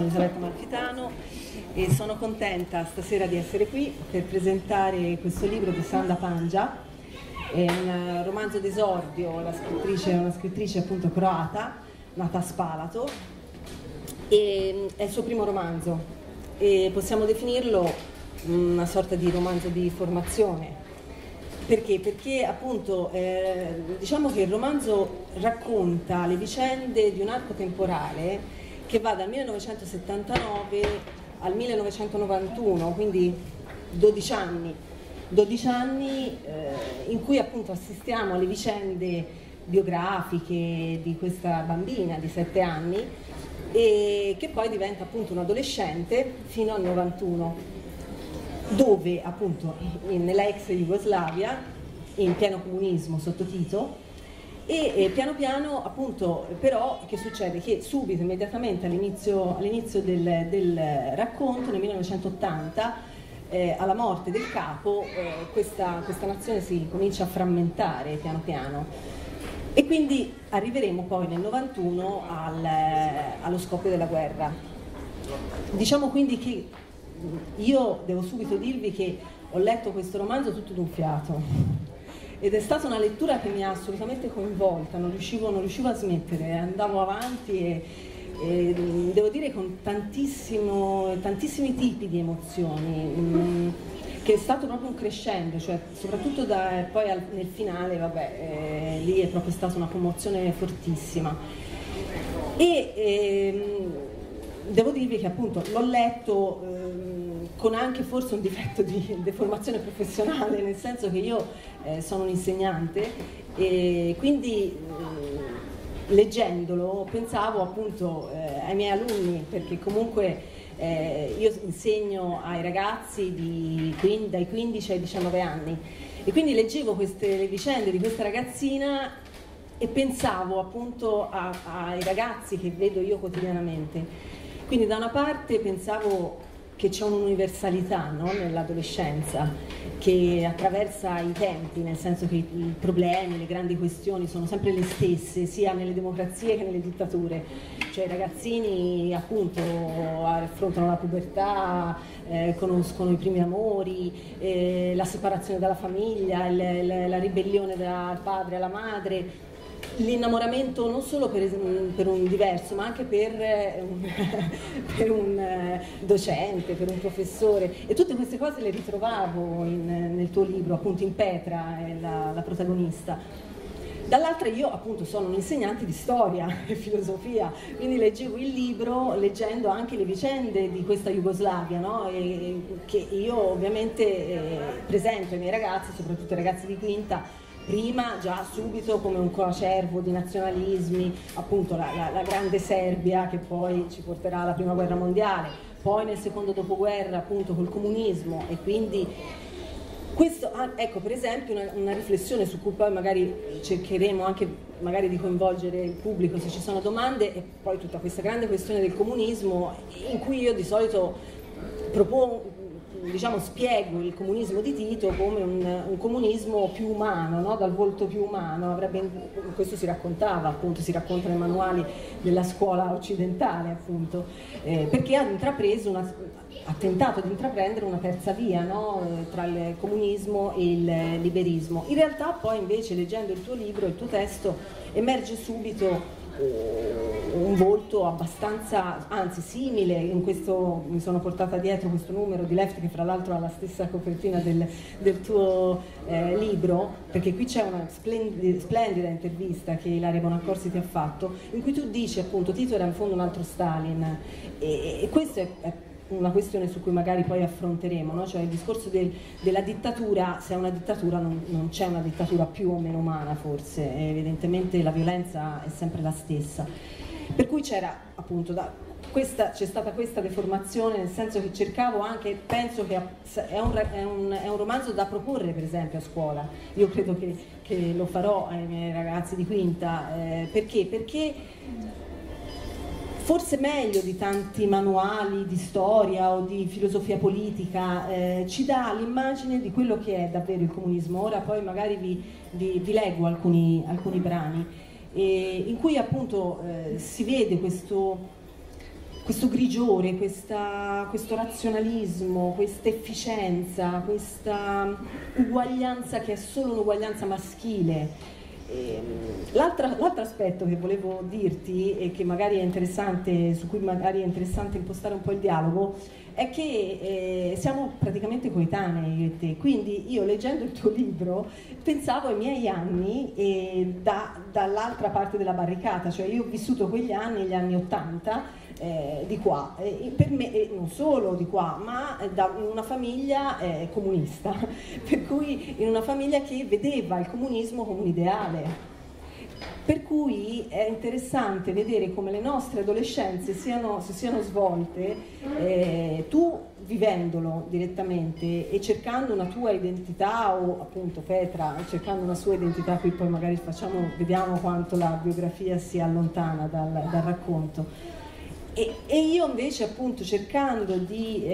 sono Elisabetta Marchitano e sono contenta stasera di essere qui per presentare questo libro di Sandra Pandža, è un romanzo d'esordio, la scrittrice è una scrittrice appunto croata, nata a Spalato, e è il suo primo romanzo e possiamo definirlo una sorta di romanzo di formazione. Perché? Perché appunto diciamo che il romanzo racconta le vicende di un arco temporale che va dal 1979 al 1991, quindi 12 anni in cui appunto assistiamo alle vicende biografiche di questa bambina di 7 anni e che poi diventa appunto un adolescente fino al 91. Dove appunto nella ex Jugoslavia, in pieno comunismo sotto Tito, e piano piano appunto però che succede? Che subito, immediatamente all'inizio del racconto, nel 1980, alla morte del capo, questa nazione si comincia a frammentare piano piano e quindi arriveremo poi nel 91 allo scoppio della guerra. Diciamo quindi che io devo subito dirvi che ho letto questo romanzo tutto d'un fiato ed è stata una lettura che mi ha assolutamente coinvolta, non riuscivo a smettere, andavo avanti e devo dire con tantissimi tipi di emozioni, che è stato proprio un crescendo, cioè soprattutto poi nel finale, vabbè, lì è proprio stata una commozione fortissima. Devo dirvi che appunto l'ho letto con anche forse un difetto di deformazione professionale, nel senso che io sono un insegnante e quindi leggendolo pensavo appunto ai miei alunni, perché comunque io insegno ai ragazzi dai 15 ai 19 anni e quindi leggevo le vicende di questa ragazzina e pensavo appunto ai ragazzi che vedo io quotidianamente. Quindi da una parte pensavo che c'è un'universalità, no? Nell'adolescenza che attraversa i tempi, nel senso che i problemi, le grandi questioni sono sempre le stesse, sia nelle democrazie che nelle dittature. Cioè i ragazzini appunto affrontano la pubertà, conoscono i primi amori, la separazione dalla famiglia, la ribellione dal padre alla madre, l'innamoramento non solo per un diverso, ma anche per un docente, per un professore. E tutte queste cose le ritrovavo nel tuo libro, appunto in Petra, la protagonista. Dall'altra io appunto sono un insegnante di storia e filosofia, quindi leggevo il libro leggendo anche le vicende di questa Jugoslavia, no? E che io ovviamente presento ai miei ragazzi, soprattutto ai ragazzi di quinta, prima già subito come un coacervo di nazionalismi, appunto la grande Serbia che poi ci porterà alla prima guerra mondiale, poi nel secondo dopoguerra appunto col comunismo, e quindi questo, ecco per esempio una riflessione su cui poi magari cercheremo anche magari di coinvolgere il pubblico se ci sono domande, e poi tutta questa grande questione del comunismo in cui io di solito propongo, diciamo, spiego il comunismo di Tito come un comunismo più umano, no? Dal volto più umano, questo si raccontava appunto, si racconta nei manuali della scuola occidentale appunto, perché ha intrapreso, ha tentato di intraprendere una terza via, no? Tra il comunismo e il liberismo. In realtà poi invece leggendo il tuo libro, il tuo testo, emerge subito un volto abbastanza, anzi simile, in questo mi sono portata dietro questo numero di Left che fra l'altro ha la stessa copertina del tuo libro, perché qui c'è una splendida intervista che Ilaria Bonaccorsi ti ha fatto, in cui tu dici appunto Tito era in fondo un altro Stalin, e questo è una questione su cui magari poi affronteremo, no? Cioè il discorso della dittatura, se è una dittatura non c'è una dittatura più o meno umana forse, evidentemente la violenza è sempre la stessa. Per cui c'era appunto c'è stata questa deformazione, nel senso che cercavo anche, penso che è un romanzo da proporre per esempio a scuola, io credo che lo farò ai miei ragazzi di quinta, perché? Perché forse meglio di tanti manuali di storia o di filosofia politica, ci dà l'immagine di quello che è davvero il comunismo. Ora poi magari vi leggo alcuni brani in cui appunto si vede questo questo grigiore, questo razionalismo, questa efficienza, questa uguaglianza che è solo un'uguaglianza maschile. L'altro aspetto che volevo dirti e che magari è interessante, su cui magari è interessante impostare un po' il dialogo, è che siamo praticamente coetanei io e te, quindi io leggendo il tuo libro pensavo ai miei anni dall'altra parte della barricata, cioè io ho vissuto quegli anni, gli anni '80 di qua, per me non solo di qua, ma da una famiglia comunista, per cui in una famiglia che vedeva il comunismo come un ideale. Per cui è interessante vedere come le nostre adolescenze si siano svolte, tu vivendolo direttamente e cercando una tua identità, o appunto Petra cercando una sua identità, qui poi magari vediamo quanto la biografia si allontana dal racconto. E io invece appunto cercando di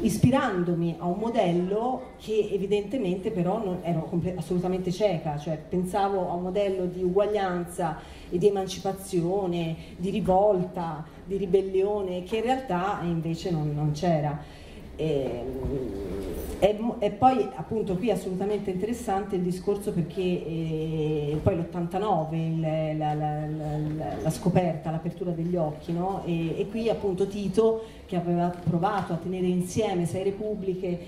ispirandomi a un modello che evidentemente però non ero assolutamente cieca, cioè pensavo a un modello di uguaglianza e di emancipazione, di rivolta, di ribellione, che in realtà invece non c'era. E poi appunto qui è assolutamente interessante il discorso, perché poi l'89 la scoperta, l'apertura degli occhi, no? E qui appunto Tito, che aveva provato a tenere insieme 6 repubbliche,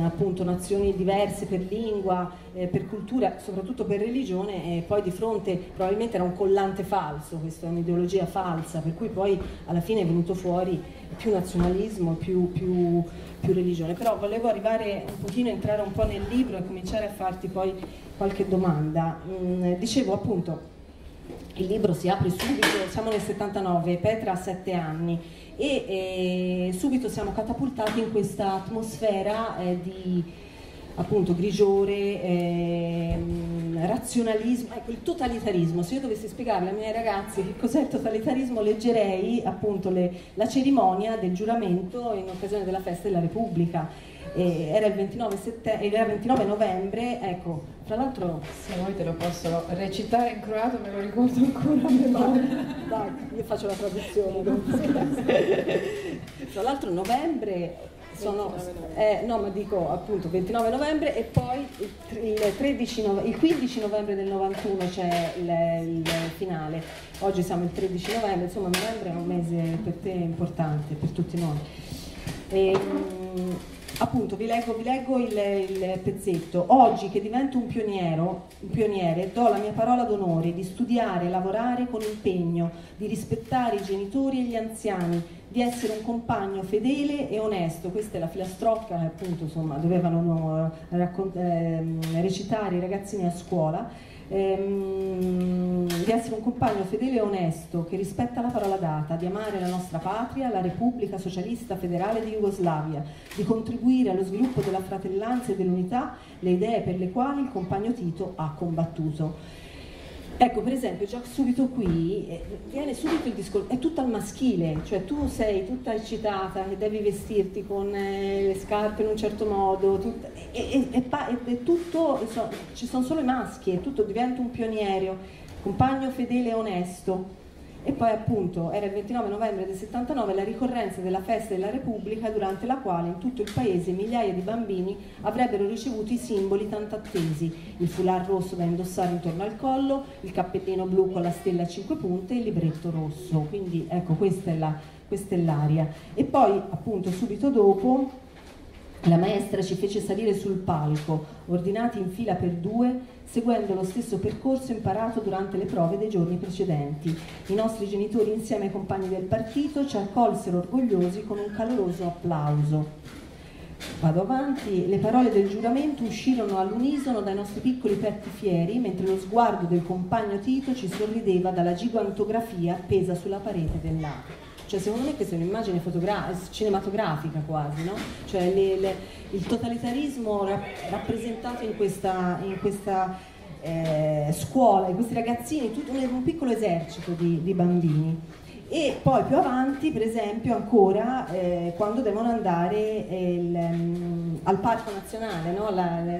appunto nazioni diverse per lingua, per cultura, soprattutto per religione, e poi di fronte probabilmente era un collante falso, questa è un'ideologia falsa, per cui poi alla fine è venuto fuori più nazionalismo, più religione. Però volevo arrivare un pochino, entrare un po' nel libro e cominciare a farti poi qualche domanda. Dicevo appunto, il libro si apre subito, siamo nel 79, Petra ha 7 anni e subito siamo catapultati in questa atmosfera di appunto grigiore, razionalismo, ecco il totalitarismo. Se io dovessi spiegarle ai miei ragazzi che cos'è il totalitarismo, leggerei appunto la cerimonia del giuramento in occasione della festa della Repubblica. Era il 29 novembre, ecco, tra l'altro se vuoi te lo posso recitare in croato, me lo ricordo ancora a memoria. Dai, io faccio la traduzione. Tra l'altro novembre sono, no ma dico appunto 29 novembre e poi il 15 novembre del 91 c'è il finale, oggi siamo il 13 novembre, insomma novembre è un mese per te importante, per tutti noi. Appunto vi leggo il pezzetto. Oggi che divento un pioniere, do la mia parola d'onore di studiare e lavorare con impegno, di rispettare i genitori e gli anziani, di essere un compagno fedele e onesto. Questa è la filastrocca che appunto insomma dovevano recitare i ragazzini a scuola. Di essere un compagno fedele e onesto che rispetta la parola data, di amare la nostra patria, la Repubblica Socialista Federale di Jugoslavia, di contribuire allo sviluppo della fratellanza e dell'unità, le idee per le quali il compagno Tito ha combattuto. Ecco, per esempio, già subito qui viene subito il discorso, è tutto al maschile, cioè tu sei tutta eccitata, che devi vestirti con le scarpe in un certo modo, tutto, insomma, ci sono solo i maschi, è tutto, diventa un pioniere, compagno fedele e onesto. E poi appunto era il 29 novembre del 79, la ricorrenza della festa della Repubblica, durante la quale in tutto il paese migliaia di bambini avrebbero ricevuto i simboli tanto attesi, il foulard rosso da indossare intorno al collo, il cappellino blu con la stella a 5 punte e il libretto rosso. Quindi ecco, questa è l'aria. E poi appunto subito dopo la maestra ci fece salire sul palco, ordinati in fila per 2, seguendo lo stesso percorso imparato durante le prove dei giorni precedenti. I nostri genitori, insieme ai compagni del partito, ci accolsero orgogliosi con un caloroso applauso. Vado avanti, le parole del giuramento uscirono all'unisono dai nostri piccoli petti fieri, mentre lo sguardo del compagno Tito ci sorrideva dalla gigantografia appesa sulla parete dell'atrio. Cioè secondo me questa è un'immagine cinematografica quasi, no? Cioè il totalitarismo rappresentato in questa scuola, in questi ragazzini, tutto un piccolo esercito di bambini. E poi più avanti, per esempio, ancora quando devono andare al Parco Nazionale, no?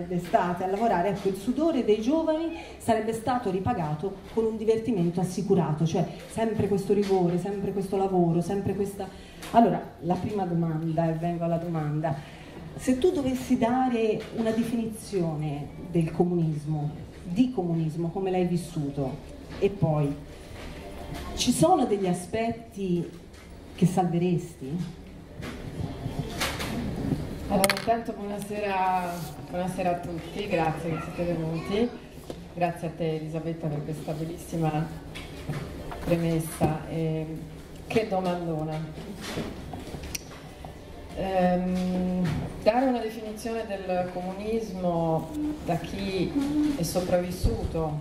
D'estate a lavorare, ecco, il sudore dei giovani sarebbe stato ripagato con un divertimento assicurato, cioè sempre questo rigore, sempre questo lavoro, sempre questa... Allora, la prima domanda, e vengo alla domanda, se tu dovessi dare una definizione del comunismo, di comunismo, come l'hai vissuto, e poi... Ci sono degli aspetti che salveresti? Allora, intanto buonasera a tutti, grazie che siete venuti, grazie a te Elisabetta per questa bellissima premessa. Che domandona! Dare una definizione del comunismo da chi è sopravvissuto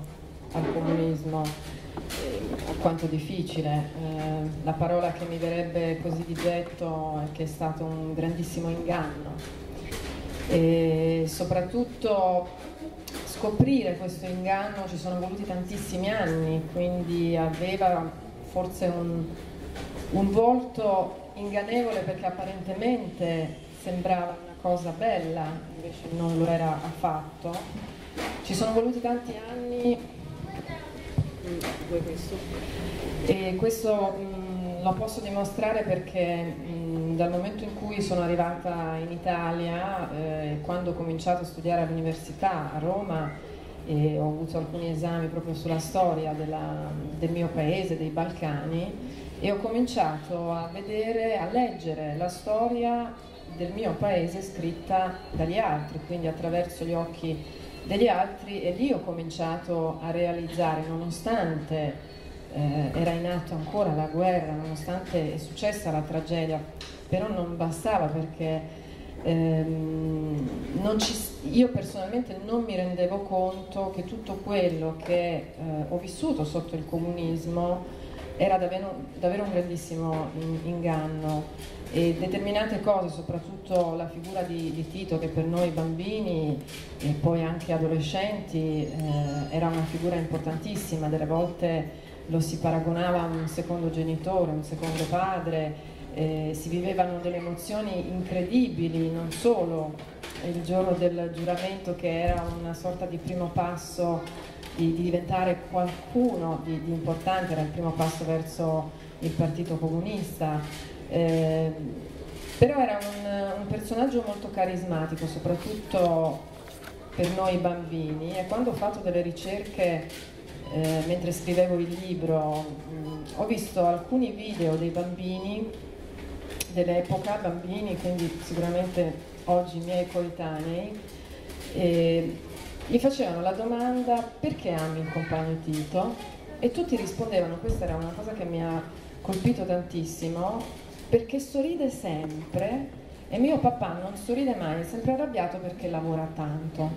al comunismo, quanto difficile, la parola che mi verrebbe così di getto è che è stato un grandissimo inganno, e soprattutto scoprire questo inganno ci sono voluti tantissimi anni, quindi aveva forse un volto ingannevole perché apparentemente sembrava una cosa bella, invece non lo era affatto. Ci sono voluti tanti anni e questo lo posso dimostrare perché dal momento in cui sono arrivata in Italia, quando ho cominciato a studiare all'università a Roma, ho avuto alcuni esami proprio sulla storia del mio paese, dei Balcani, e ho cominciato a vedere, a leggere la storia del mio paese scritta dagli altri, quindi attraverso gli occhi degli altri, e lì ho cominciato a realizzare, nonostante era in atto ancora la guerra, nonostante è successa la tragedia, però non bastava perché io personalmente non mi rendevo conto che tutto quello che ho vissuto sotto il comunismo era davvero un grandissimo inganno, e determinate cose, soprattutto la figura di Tito, che per noi bambini e poi anche adolescenti era una figura importantissima. Delle volte lo si paragonava a un secondo genitore, un secondo padre, si vivevano delle emozioni incredibili, non solo il giorno del giuramento che era una sorta di primo passo di diventare qualcuno di importante, era il primo passo verso il Partito Comunista. Però era un personaggio molto carismatico, soprattutto per noi bambini, e quando ho fatto delle ricerche mentre scrivevo il libro ho visto alcuni video dei bambini dell'epoca, bambini quindi sicuramente oggi i miei coetanei, e gli facevano la domanda: perché ami il compagno Tito? E tutti rispondevano, questa era una cosa che mi ha colpito tantissimo, perché sorride sempre e mio papà non sorride mai, è sempre arrabbiato perché lavora tanto.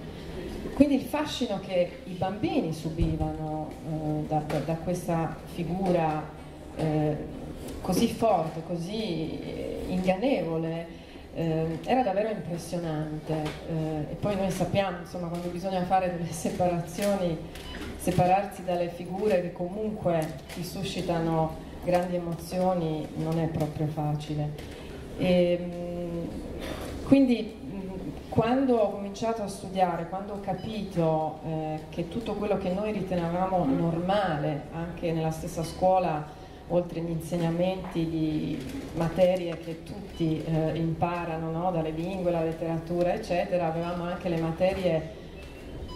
Quindi il fascino che i bambini subivano da questa figura così forte, così ingannevole, era davvero impressionante. E poi noi sappiamo, insomma, quando bisogna fare delle separazioni, separarsi dalle figure che comunque ti suscitano grandi emozioni non è proprio facile. Quindi quando ho cominciato a studiare, quando ho capito che tutto quello che noi ritenevamo normale, anche nella stessa scuola, oltre agli insegnamenti di materie che tutti imparano, no? Dalle lingue, la letteratura, eccetera, avevamo anche le materie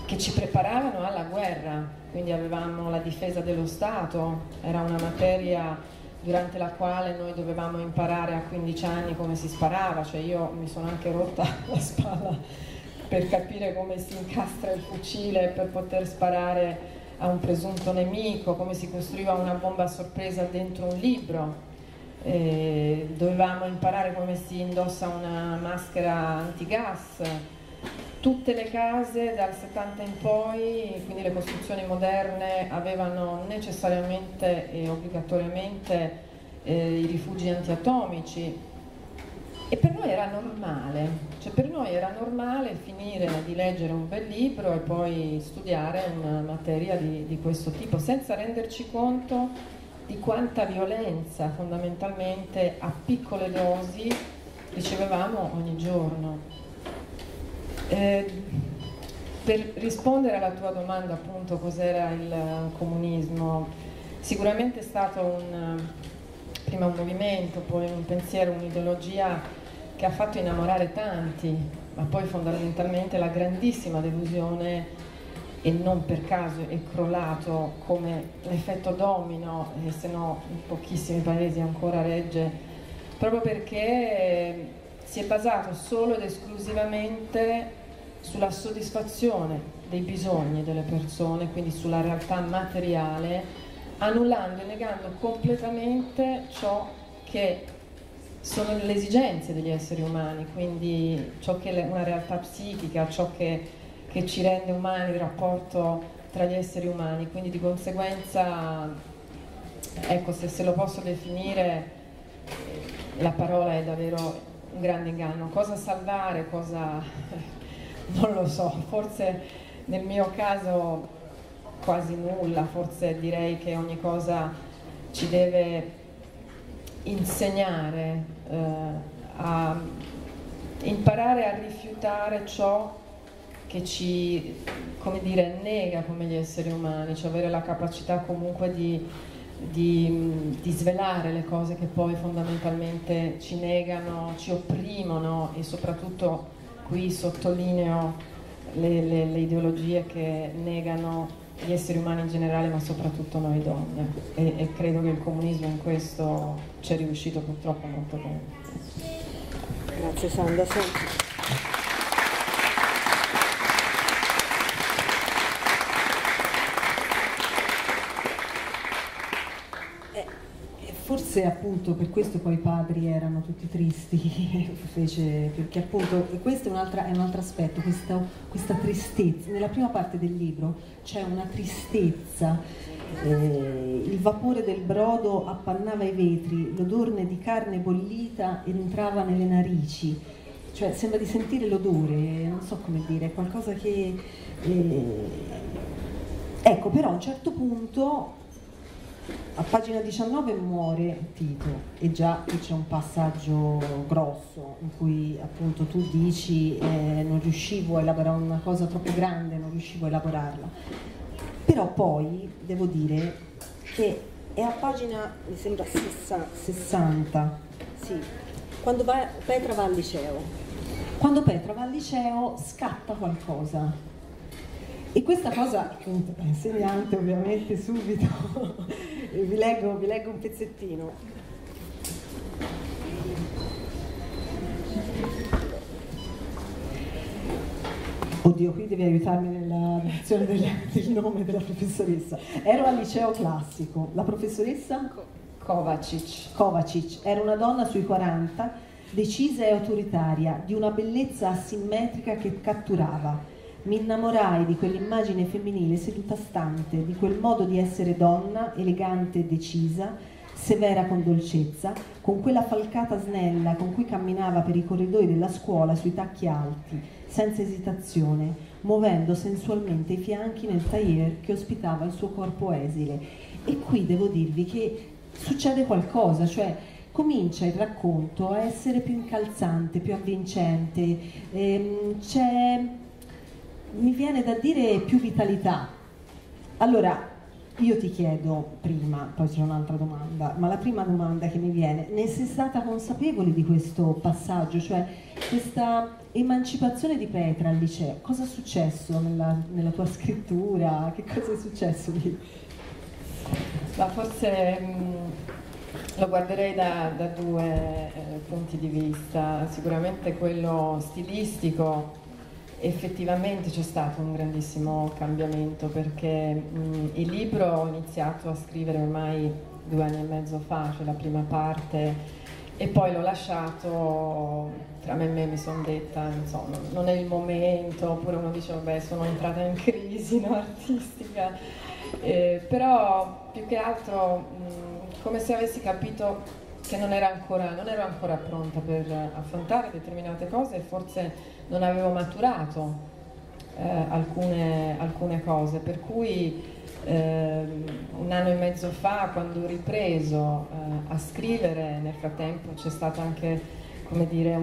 che ci preparavano alla guerra, quindi avevamo la difesa dello Stato, era una materia durante la quale noi dovevamo imparare a 15 anni come si sparava, cioè io mi sono anche rotta la spalla per capire come si incastra il fucile per poter sparare a un presunto nemico, come si costruiva una bomba a sorpresa dentro un libro. Dovevamo imparare come si indossa una maschera antigas. Tutte le case dal 70 in poi, quindi le costruzioni moderne, avevano necessariamente e obbligatoriamente i rifugi antiatomici, e per noi era normale, cioè per noi era normale finire di leggere un bel libro e poi studiare una materia di questo tipo senza renderci conto di quanta violenza fondamentalmente a piccole dosi ricevevamo ogni giorno. Per rispondere alla tua domanda, appunto, cos'era il comunismo, sicuramente è stato prima un movimento, poi un pensiero, un'ideologia che ha fatto innamorare tanti, ma poi fondamentalmente la grandissima delusione, e non per caso è crollato come l'effetto domino, e se no in pochissimi paesi ancora regge, proprio perché si è basato solo ed esclusivamente sulla soddisfazione dei bisogni delle persone, quindi sulla realtà materiale, annullando e negando completamente ciò che sono le esigenze degli esseri umani, quindi ciò che è una realtà psichica, ciò che ci rende umani, il rapporto tra gli esseri umani. Quindi di conseguenza, ecco, se lo posso definire, la parola è davvero un grande inganno. Cosa salvare, cosa non lo so, forse nel mio caso quasi nulla, forse direi che ogni cosa ci deve insegnare a imparare a rifiutare ciò che ci, come dire, nega come gli esseri umani, cioè avere la capacità comunque di svelare le cose che poi fondamentalmente ci negano, ci opprimono, e soprattutto qui sottolineo le ideologie che negano gli esseri umani in generale, ma soprattutto noi donne, e credo che il comunismo in questo ci è riuscito purtroppo molto bene. Grazie Sandra. Forse appunto per questo poi i padri erano tutti tristi, perché appunto questo è un altro aspetto, questa tristezza. Nella prima parte del libro c'è una tristezza, il vapore del brodo appannava i vetri, l'odorne di carne bollita entrava nelle narici, cioè sembra di sentire l'odore, non so come dire, è qualcosa che... Ecco, però a un certo punto... A pagina 19 muore Tito, e già qui c'è un passaggio grosso in cui appunto tu dici non riuscivo a elaborare una cosa troppo grande, non riuscivo a elaborarla. Però poi devo dire che è a pagina, mi sembra 60, sì, quando Petra va al liceo. Quando Petra va al liceo scatta qualcosa. E questa cosa, insegnante ovviamente subito, vi leggo un pezzettino. Oddio, qui devi aiutarmi nella dizione del nome della professoressa. Ero al liceo classico, la professoressa? Kovačić. Kovačić, era una donna sui 40, decisa e autoritaria, di una bellezza asimmetrica che catturava. Mi innamorai di quell'immagine femminile seduta stante, di quel modo di essere donna, elegante e decisa, severa con dolcezza, con quella falcata snella con cui camminava per i corridoi della scuola sui tacchi alti, senza esitazione, muovendo sensualmente i fianchi nel tailleur che ospitava il suo corpo esile. E qui devo dirvi che succede qualcosa, cioè... Comincia il racconto a essere più incalzante, più avvincente, mi viene da dire più vitalità. Allora, io ti chiedo prima, poi c'è un'altra domanda, ma la prima domanda che mi viene, ne sei stata consapevole di questo passaggio, cioè questa emancipazione di Petra al liceo? Cosa è successo nella tua scrittura? Che cosa è successo lì? Ma forse lo guarderei da due punti di vista, sicuramente quello stilistico. Effettivamente c'è stato un grandissimo cambiamento, perché il libro ho iniziato a scrivere ormai 2 anni e mezzo fa, cioè la prima parte, e poi l'ho lasciato, tra me e me mi sono detta, insomma, non è il momento, oppure uno dice, vabbè, sono entrata in crisi, no, artistica, però più che altro come se avessi capito che non ero ancora pronta per affrontare determinate cose, e forse non avevo maturato alcune cose, per cui Un anno e mezzo fa, quando ho ripreso a scrivere, nel frattempo c'è stata anche, come dire,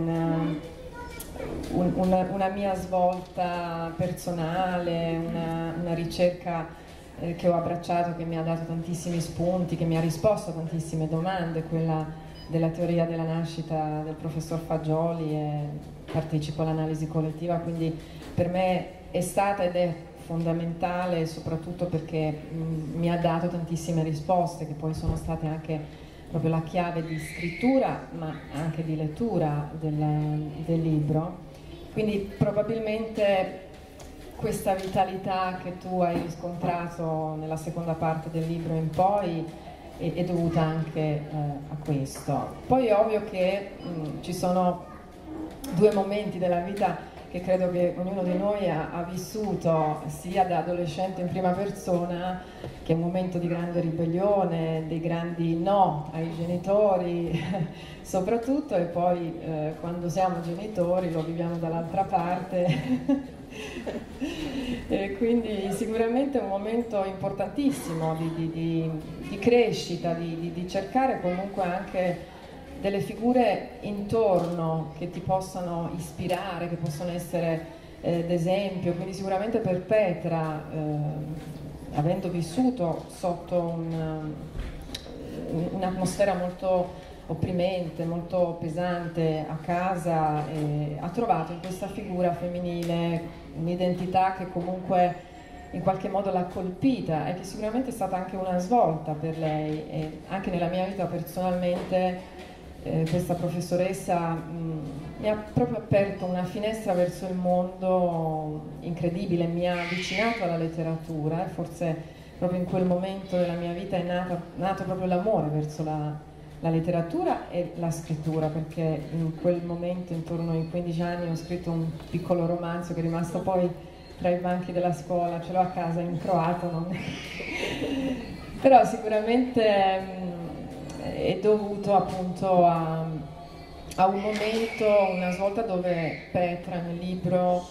una mia svolta personale, una ricerca che ho abbracciato, che mi ha dato tantissimi spunti, che mi ha risposto a tantissime domande, quella della teoria della nascita del professor Fagioli, e partecipo all'analisi collettiva, quindi per me è stata ed è fondamentale, soprattutto perché mi ha dato tantissime risposte che poi sono state anche proprio la chiave di scrittura, ma anche di lettura del libro. Quindi probabilmente questa vitalità che tu hai riscontrato nella seconda parte del libro in poi è dovuta anche a questo. Poi è ovvio che ci sono due momenti della vita che credo che ognuno di noi ha vissuto, sia da adolescente in prima persona, che è un momento di grande ribellione, dei grandi no ai genitori soprattutto, e poi quando siamo genitori lo viviamo dall'altra parte e quindi sicuramente è un momento importantissimo di crescita, di cercare comunque anche delle figure intorno che ti possano ispirare, che possono essere d'esempio. Quindi sicuramente per Petra, avendo vissuto sotto un'atmosfera molto opprimente, molto pesante a casa, ha trovato in questa figura femminile un'identità che comunque in qualche modo l'ha colpita e che sicuramente è stata anche una svolta per lei. E anche nella mia vita personalmente questa professoressa mi ha proprio aperto una finestra verso il mondo incredibile, mi ha avvicinato alla letteratura e forse proprio in quel momento della mia vita è nato proprio l'amore verso la letteratura e la scrittura, perché in quel momento, intorno ai 15 anni, ho scritto un piccolo romanzo che è rimasto poi tra i banchi della scuola, ce l'ho a casa in croato, non... però sicuramente è dovuto appunto a un momento, una svolta dove Petra nel libro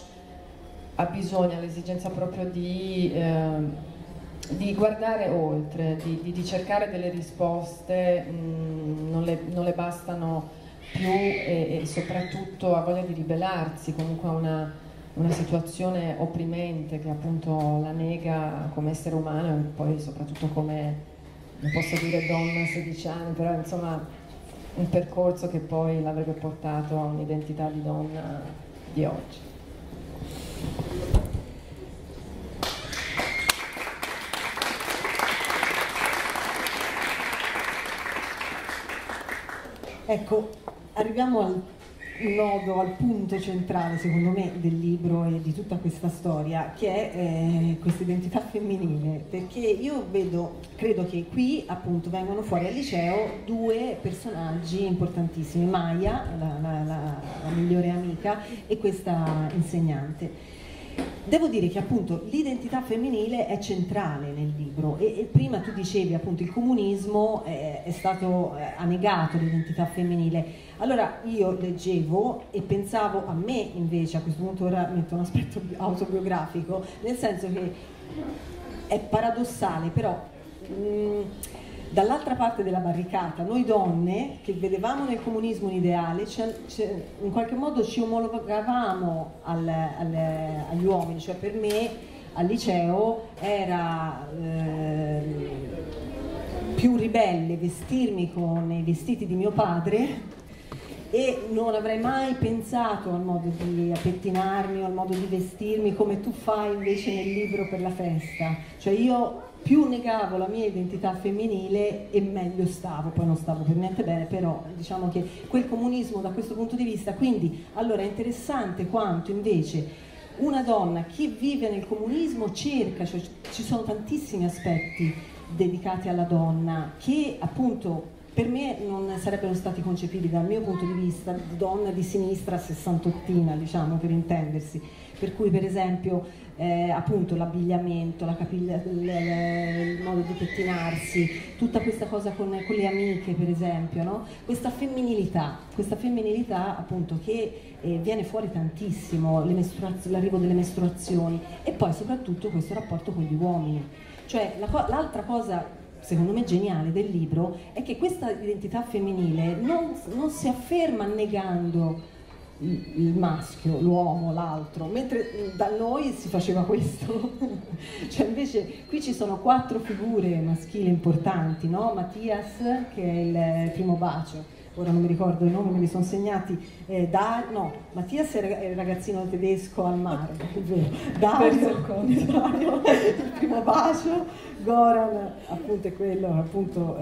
ha bisogno, ha l'esigenza proprio di guardare oltre, di cercare delle risposte, non le bastano più, e soprattutto ha voglia di ribellarsi comunque a una situazione opprimente che appunto la nega come essere umano e poi soprattutto come... non posso dire donna a 16 anni, però insomma un percorso che poi l'avrebbe portato a un'identità di donna di oggi. Ecco, arriviamo al nodo, al punto centrale secondo me del libro e di tutta questa storia, che è questa identità femminile, perché io credo che qui appunto vengono fuori al liceo due personaggi importantissimi, Maya, la migliore amica, e questa insegnante. Devo dire che appunto l'identità femminile è centrale nel libro e prima tu dicevi appunto il comunismo è stato, ha negato l'identità femminile. Allora io leggevo e pensavo a me invece, a questo punto ora metto un aspetto autobiografico, nel senso che è paradossale, però dall'altra parte della barricata noi donne che vedevamo nel comunismo un ideale, in qualche modo ci omologavamo agli uomini, cioè per me al liceo era... più ribelle vestirmi con i vestiti di mio padre e non avrei mai pensato al modo di pettinarmi o al modo di vestirmi come tu fai invece nel libro per la festa, cioè io più negavo la mia identità femminile e meglio stavo, poi non stavo per niente bene, però diciamo che quel comunismo da questo punto di vista, quindi allora è interessante quanto invece una donna, chi vive nel comunismo cerca, cioè ci sono tantissimi aspetti dedicati alla donna che appunto per me non sarebbero stati concepibili dal mio punto di vista, donna di sinistra sessantottina diciamo per intendersi, per cui per esempio appunto l'abbigliamento, il modo di pettinarsi, tutta questa cosa con le amiche per esempio, no? questa femminilità appunto che viene fuori tantissimo, l'arrivo delle mestruazioni e poi soprattutto questo rapporto con gli uomini. Cioè, l'altra cosa, secondo me, geniale del libro è che questa identità femminile non si afferma negando il maschio, l'uomo, l'altro, mentre da noi si faceva questo. Cioè, invece qui ci sono 4 figure maschili importanti, no? Mattias, che è il primo bacio, ora non mi ricordo i nomi, me li sono segnati. Mattias è il ragazzino tedesco al mare, Dario, il primo bacio, Goran appunto è quello appunto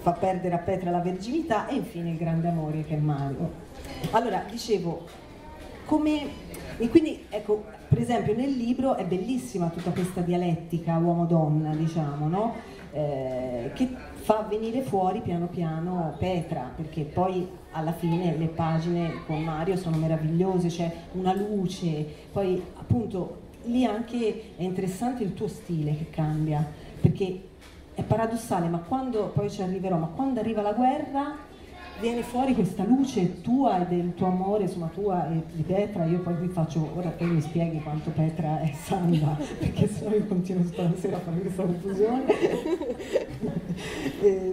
fa perdere a Petra la verginità, e infine il grande amore, che è Mario. Allora, dicevo, e quindi ecco, per esempio nel libro è bellissima tutta questa dialettica uomo-donna, diciamo, no? Che fa venire fuori piano piano Petra, perché poi alla fine le pagine con Mario sono meravigliose, c'è una luce, poi appunto lì anche è interessante il tuo stile che cambia, perché è paradossale, ma quando poi ci arriverò, ma quando arriva la guerra viene fuori questa luce tua e del tuo amore, insomma tua e di Petra. Io poi vi faccio, ora poi mi spieghi quanto Petra è santa, perché sennò io continuo stasera a fare questa confusione.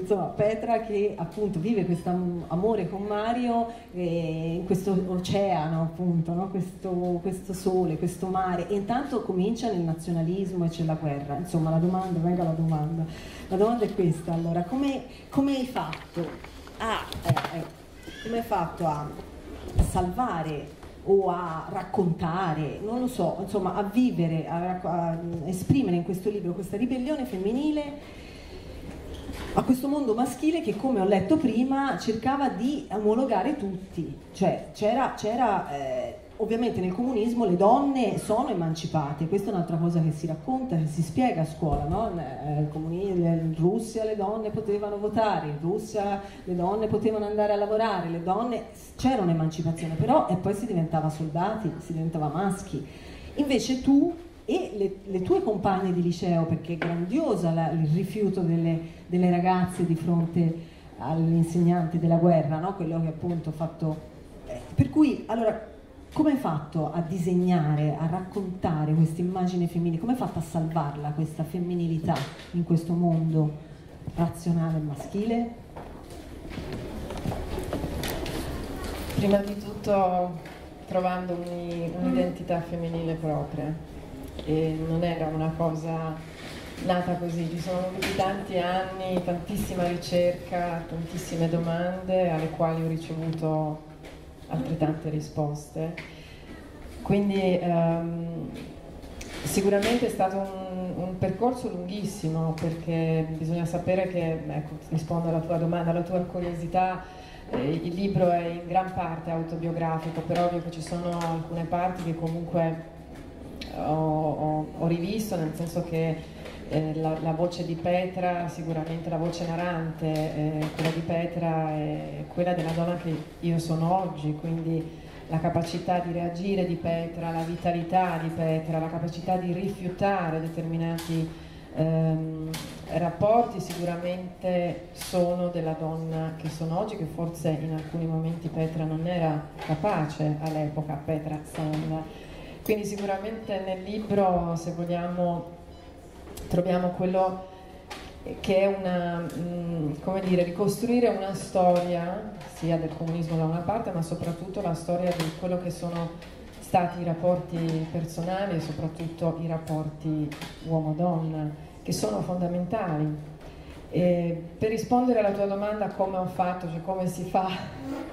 Insomma, Petra che appunto vive questo amore con Mario, in questo oceano appunto, no? questo sole, questo mare, e intanto comincia nel nazionalismo e c'è la guerra. Insomma, la domanda è questa, allora, come hai fatto? Come hai fatto a salvare o a raccontare, non lo so, insomma a vivere, a esprimere in questo libro questa ribellione femminile a questo mondo maschile che, come ho letto prima, cercava di omologare tutti? Cioè ovviamente nel comunismo le donne sono emancipate, questa è un'altra cosa che si racconta, che si spiega a scuola, no? In Russia le donne potevano votare, in Russia le donne potevano andare a lavorare, le donne, c'era un'emancipazione, però e poi si diventava soldati, si diventava maschi. Invece tu e le tue compagne di liceo, perché è grandiosa il rifiuto delle ragazze di fronte all'insegnante della guerra, no? Quello che appunto ho fatto. Per cui, allora, come hai fatto a disegnare, a raccontare questa immagine femminile? Come hai fatto a salvarla, questa femminilità, in questo mondo razionale e maschile? Prima di tutto trovando un'identità femminile propria, e non era una cosa nata così, ci sono voluti tanti anni, tantissima ricerca, tantissime domande alle quali ho ricevuto altrettante risposte, quindi sicuramente è stato un percorso lunghissimo, perché bisogna sapere che, ecco, rispondo alla tua domanda, alla tua curiosità, il libro è in gran parte autobiografico, però ovvio che ci sono alcune parti che comunque ho rivisto, nel senso che la voce di Petra, sicuramente la voce narrante, quella di Petra è quella della donna che io sono oggi, quindi la capacità di reagire di Petra, la vitalità di Petra, la capacità di rifiutare determinati rapporti sicuramente sono della donna che sono oggi, che forse in alcuni momenti Petra non era capace all'epoca, Petra Sandra. Quindi sicuramente nel libro, se vogliamo, troviamo quello che è una, come dire, ricostruire una storia sia del comunismo da una parte, ma soprattutto la storia di quello che sono stati i rapporti personali e soprattutto i rapporti uomo-donna, che sono fondamentali. E per rispondere alla tua domanda, come ho fatto, cioè come si fa,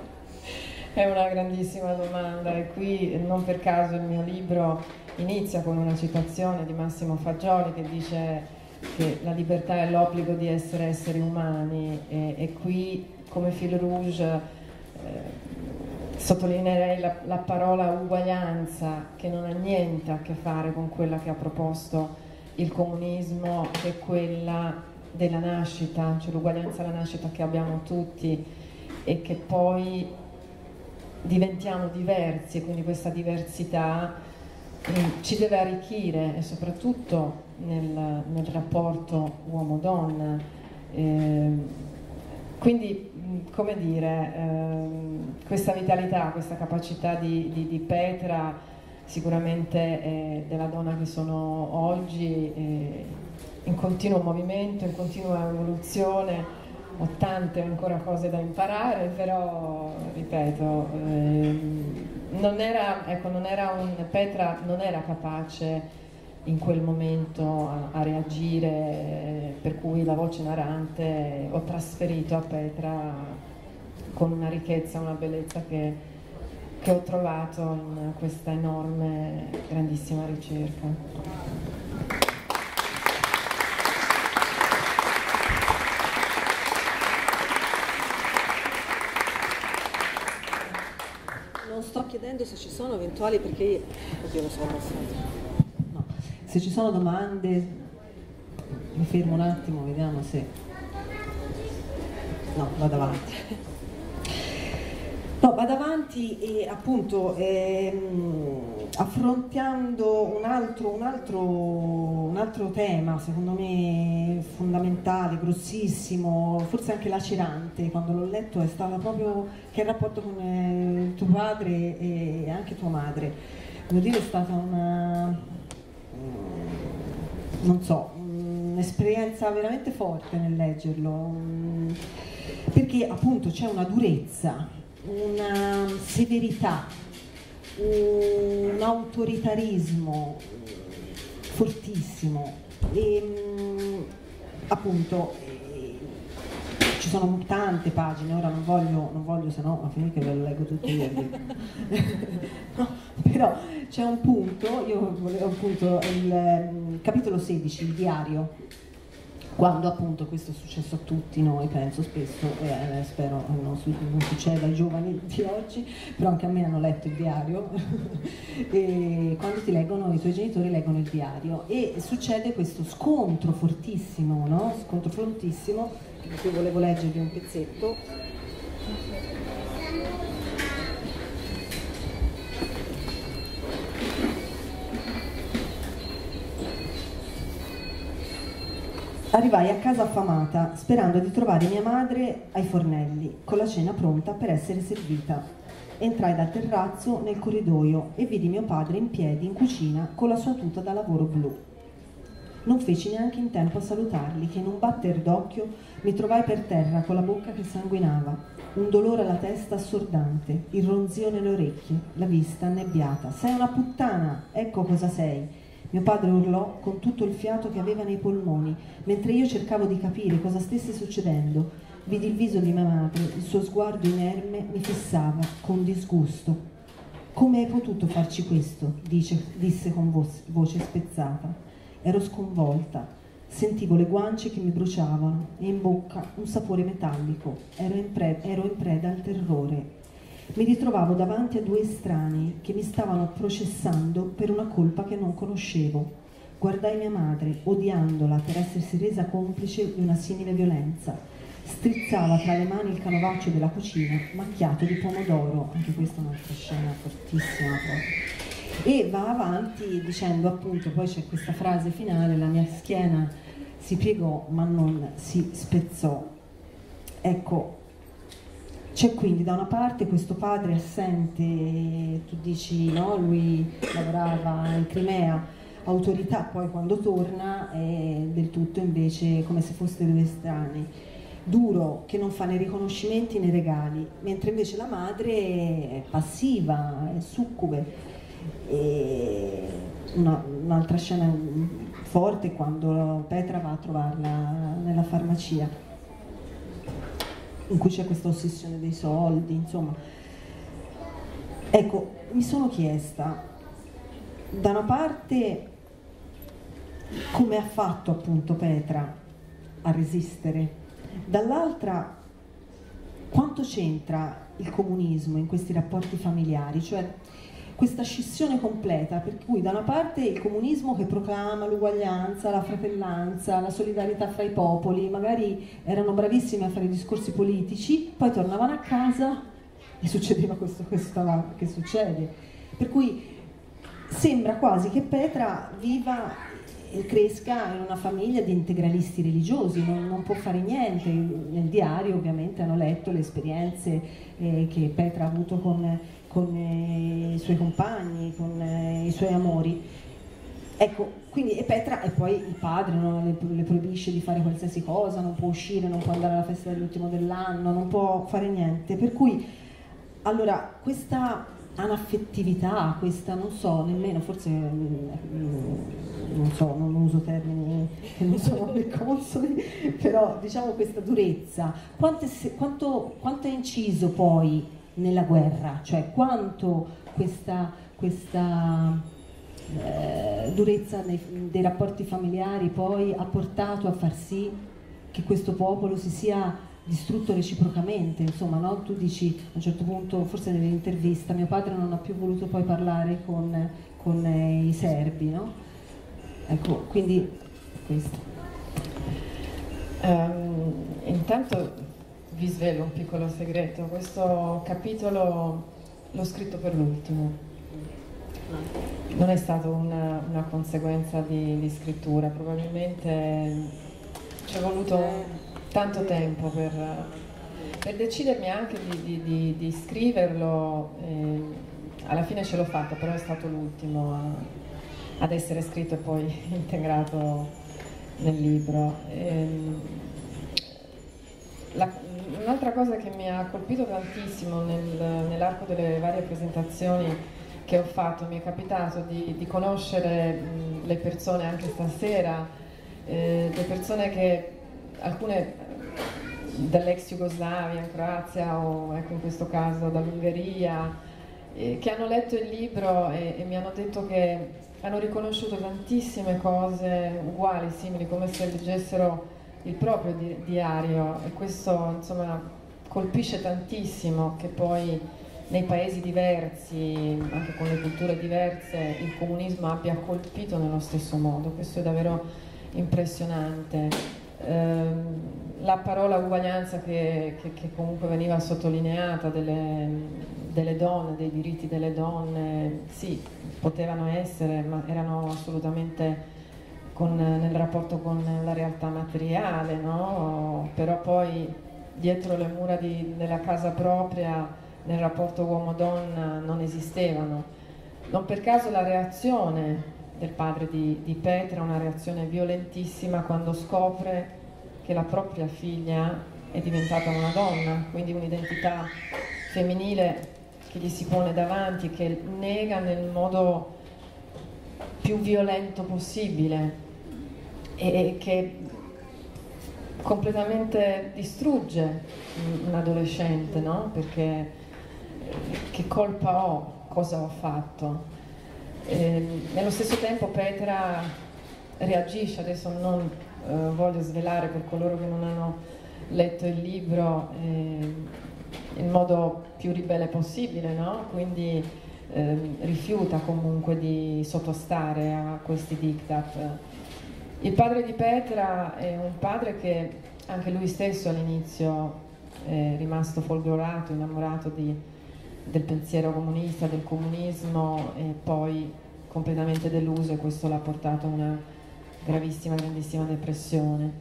è una grandissima domanda, e qui non per caso il mio libro inizia con una citazione di Massimo Fagioli che dice che la libertà è l'obbligo di essere esseri umani, e qui come fil rouge sottolineerei la parola uguaglianza, che non ha niente a che fare con quella che ha proposto il comunismo, che è quella della nascita, cioè l'uguaglianza alla nascita che abbiamo tutti, e che poi diventiamo diversi, e quindi questa diversità ci deve arricchire, e soprattutto nel rapporto uomo-donna. Quindi, come dire, questa vitalità, questa capacità di Petra sicuramente della donna che sono oggi, in continuo movimento, in continua evoluzione. Ho tante ancora cose da imparare, però ripeto, Petra non era capace in quel momento a reagire, per cui la voce narrante ho trasferito a Petra con una ricchezza, una bellezza che ho trovato in questa enorme, grandissima ricerca. Non sto chiedendo se ci sono eventuali, perché oddio, lo so, no. Se ci sono domande, mi fermo un attimo, vediamo se... No, vado avanti. No, vado avanti e appunto affrontando un altro tema, secondo me fondamentale, grossissimo, forse anche lacerante, quando l'ho letto è stata proprio che il rapporto con tuo padre e anche tua madre, devo dire, è stata una, non so, un'esperienza veramente forte nel leggerlo, perché appunto c'è una durezza, una severità, un autoritarismo fortissimo e appunto ci sono tante pagine, ora non voglio se no, ma finché ve lo leggo tutti io. No, però c'è un punto, io volevo appunto il capitolo 16, il diario. Quando appunto questo è successo a tutti noi, penso spesso, spero non succeda ai giovani di oggi, però anche a me hanno letto il diario, e quando ti leggono, i tuoi genitori leggono il diario e succede questo scontro fortissimo, no? Scontro fortissimo, di cui volevo leggervi un pezzetto. Arrivai a casa affamata, sperando di trovare mia madre ai fornelli, con la cena pronta per essere servita. Entrai dal terrazzo nel corridoio e vidi mio padre in piedi in cucina con la sua tuta da lavoro blu. Non feci neanche in tempo a salutarli, che in un batter d'occhio mi trovai per terra con la bocca che sanguinava, un dolore alla testa assordante, il ronzio nelle orecchie, la vista annebbiata. «Sei una puttana! Ecco cosa sei!» Mio padre urlò con tutto il fiato che aveva nei polmoni, mentre io cercavo di capire cosa stesse succedendo. Vidi il viso di mia madre, il suo sguardo inerme mi fissava con disgusto. «Come hai potuto farci questo?» disse con voce spezzata. Ero sconvolta, sentivo le guance che mi bruciavano e in bocca un sapore metallico. Ero in preda al terrore. Mi ritrovavo davanti a due estranei che mi stavano processando per una colpa che non conoscevo. Guardai mia madre, odiandola per essersi resa complice di una simile violenza. Strizzava tra le mani il canovaccio della cucina, macchiato di pomodoro. Anche questa è un'altra scena fortissima proprio. E va avanti dicendo appunto, poi c'è questa frase finale, la mia schiena si piegò ma non si spezzò. Ecco. C'è quindi da una parte questo padre assente, tu dici no, lui lavorava in Crimea, autorità, poi quando torna è del tutto invece come se fosse due estranei, duro, che non fa né riconoscimenti né regali, mentre invece la madre è passiva, è succube. E un'altra scena forte è quando Petra va a trovarla nella farmacia, in cui c'è questa ossessione dei soldi, insomma. Ecco, mi sono chiesta, da una parte, come ha fatto appunto Petra a resistere, dall'altra, quanto c'entra il comunismo in questi rapporti familiari, cioè questa scissione completa, per cui da una parte il comunismo che proclama l'uguaglianza, la fratellanza, la solidarietà fra i popoli, magari erano bravissimi a fare discorsi politici, poi tornavano a casa e succedeva questo che succede, per cui sembra quasi che Petra viva e cresca in una famiglia di integralisti religiosi, non può fare niente. Nel diario ovviamente hanno letto le esperienze che Petra ha avuto con con i suoi compagni, con i suoi amori. Ecco, quindi e Petra e poi il padre, no? le proibisce di fare qualsiasi cosa, non può uscire, non può andare alla festa dell'ultimo dell'anno, non può fare niente, per cui allora questa anaffettività, questa non so, nemmeno, forse non so, non uso termini che non sono le consoli, però diciamo questa durezza, quanto è inciso poi nella guerra, cioè quanto questa durezza dei rapporti familiari poi ha portato a far sì che questo popolo si sia distrutto reciprocamente, insomma, no? Tu dici a un certo punto, forse nell'intervista, mio padre non ha più voluto poi parlare con i serbi, no? Ecco, quindi questo. Intanto vi svelo un piccolo segreto, questo capitolo l'ho scritto per l'ultimo. Non è stata una conseguenza di scrittura, probabilmente ci è voluto tanto tempo per decidermi anche di scriverlo, alla fine ce l'ho fatta, però è stato l'ultimo ad essere scritto e poi integrato nel libro. Un'altra cosa che mi ha colpito tantissimo nell'arco delle varie presentazioni che ho fatto, mi è capitato di conoscere le persone anche stasera, le persone che alcune dall'ex Jugoslavia, Croazia o ecco in questo caso dall'Ungheria, che hanno letto il libro e mi hanno detto che hanno riconosciuto tantissime cose uguali, simili, come se leggessero il proprio diario, e questo insomma colpisce tantissimo, che poi nei paesi diversi, anche con le culture diverse, il comunismo abbia colpito nello stesso modo. Questo è davvero impressionante. La parola uguaglianza che comunque veniva sottolineata, delle donne, dei diritti delle donne, sì, potevano essere, ma erano assolutamente nel rapporto con la realtà materiale, no? Però poi dietro le mura della casa propria, nel rapporto uomo-donna, non esistevano. Non per caso la reazione del padre di Petra è una reazione violentissima quando scopre che la propria figlia è diventata una donna, quindi un'identità femminile che gli si pone davanti, che nega nel modo più violento possibile e che completamente distrugge un adolescente, no? Perché che colpa ho, cosa ho fatto. Nello stesso tempo Petra reagisce, adesso non voglio svelare per coloro che non hanno letto il libro in modo più ribelle possibile, no? Quindi rifiuta comunque di sottostare a questi diktat. Il padre di Petra è un padre che anche lui stesso all'inizio è rimasto folgorato, innamorato del pensiero comunista, del comunismo, e poi completamente deluso, e questo l'ha portato a una gravissima, grandissima depressione.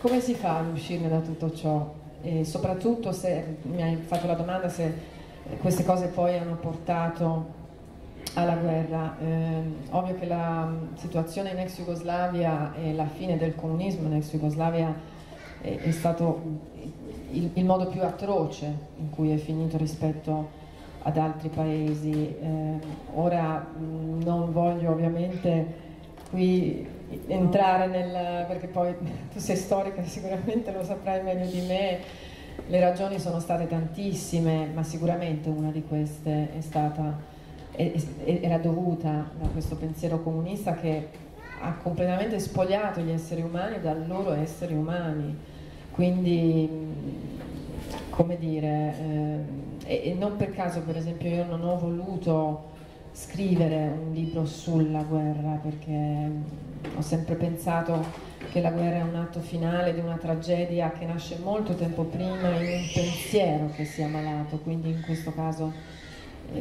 Come si fa ad uscirne da tutto ciò? E soprattutto, se mi hai fatto la domanda se queste cose poi hanno portato alla guerra, ovvio che la situazione in ex Jugoslavia e la fine del comunismo in ex Jugoslavia è stato il modo più atroce in cui è finito rispetto ad altri paesi. Ora non voglio ovviamente qui entrare perché poi tu sei storica e sicuramente lo saprai meglio di me, le ragioni sono state tantissime, ma sicuramente una di queste era dovuta da questo pensiero comunista che ha completamente spogliato gli esseri umani dal loro essere umani. Quindi, come dire, e non per caso, per esempio, io non ho voluto scrivere un libro sulla guerra, perché ho sempre pensato che la guerra è un atto finale di una tragedia che nasce molto tempo prima in un pensiero che sia malato, quindi in questo caso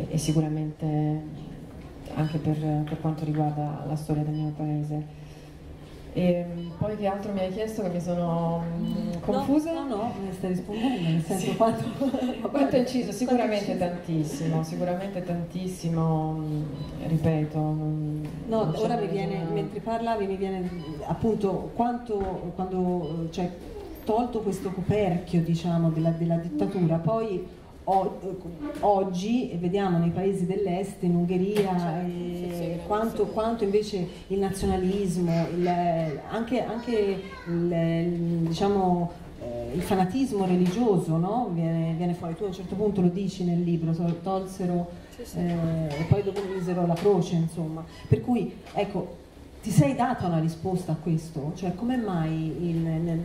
è sicuramente anche per quanto riguarda la storia del mio paese. E poi che altro mi hai chiesto, che mi sono confusa? No, mi stai rispondendo, nel senso sì. Quanto è inciso? Sicuramente tantissimo, ripeto. No, ora mi viene, mentre parlavi, mi viene appunto quanto, quando, cioè, tolto questo coperchio, diciamo, della dittatura, poi oggi vediamo nei paesi dell'est, in Ungheria, quanto invece il nazionalismo, anche il fanatismo religioso, no? viene fuori. Tu a un certo punto lo dici nel libro, tolsero e poi dopo misero la croce, insomma. Per cui, ecco, ti sei data una risposta a questo? Cioè, come mai in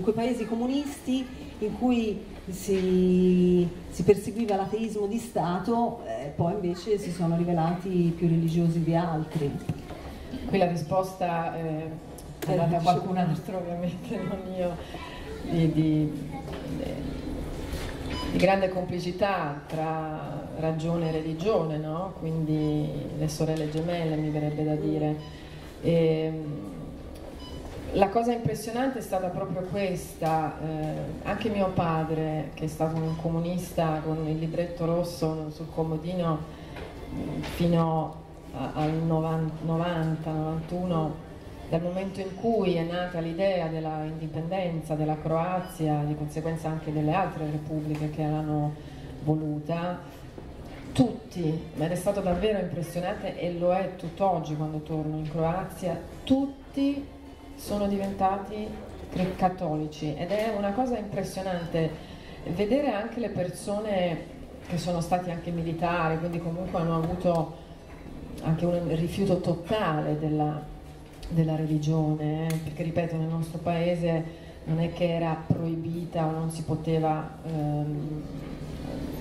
quei paesi comunisti in cui si perseguiva l'ateismo di Stato, poi invece si sono rivelati più religiosi di altri? Qui la risposta è data a qualcun altro, ovviamente, non io, di grande complicità tra ragione e religione, no? Quindi le sorelle gemelle, mi verrebbe da dire. E la cosa impressionante è stata proprio questa, anche mio padre, che è stato un comunista con il libretto rosso sul comodino fino al 90-91, dal momento in cui è nata l'idea della indipendenza della Croazia, di conseguenza anche delle altre repubbliche che l'hanno voluta, tutti, ed è stato davvero impressionante, e lo è tutt'oggi quando torno in Croazia, tutti sono diventati cattolici, ed è una cosa impressionante vedere anche le persone che sono stati anche militari, quindi comunque hanno avuto anche un rifiuto totale della religione, perché ripeto, nel nostro paese non è che era proibita o non si poteva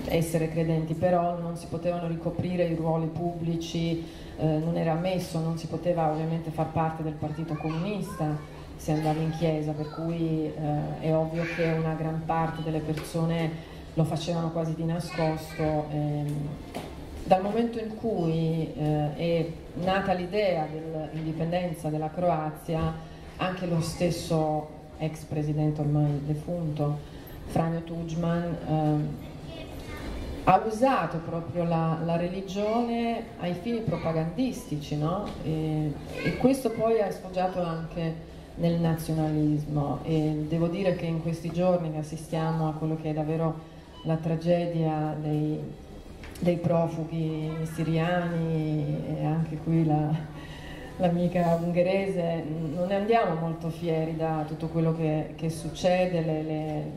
essere credenti, però non si potevano ricoprire i ruoli pubblici, non era ammesso, non si poteva ovviamente far parte del partito comunista se andava in chiesa, per cui è ovvio che una gran parte delle persone lo facevano quasi di nascosto. Dal momento in cui è nata l'idea dell'indipendenza della Croazia, anche lo stesso ex presidente ormai defunto Franjo Tuđman ha usato proprio la religione ai fini propagandistici, no? E questo poi ha sfoggiato anche nel nazionalismo, e devo dire che in questi giorni che assistiamo a quello che è davvero la tragedia dei profughi siriani, e anche qui l'amica ungherese, non ne andiamo molto fieri da tutto quello che succede, le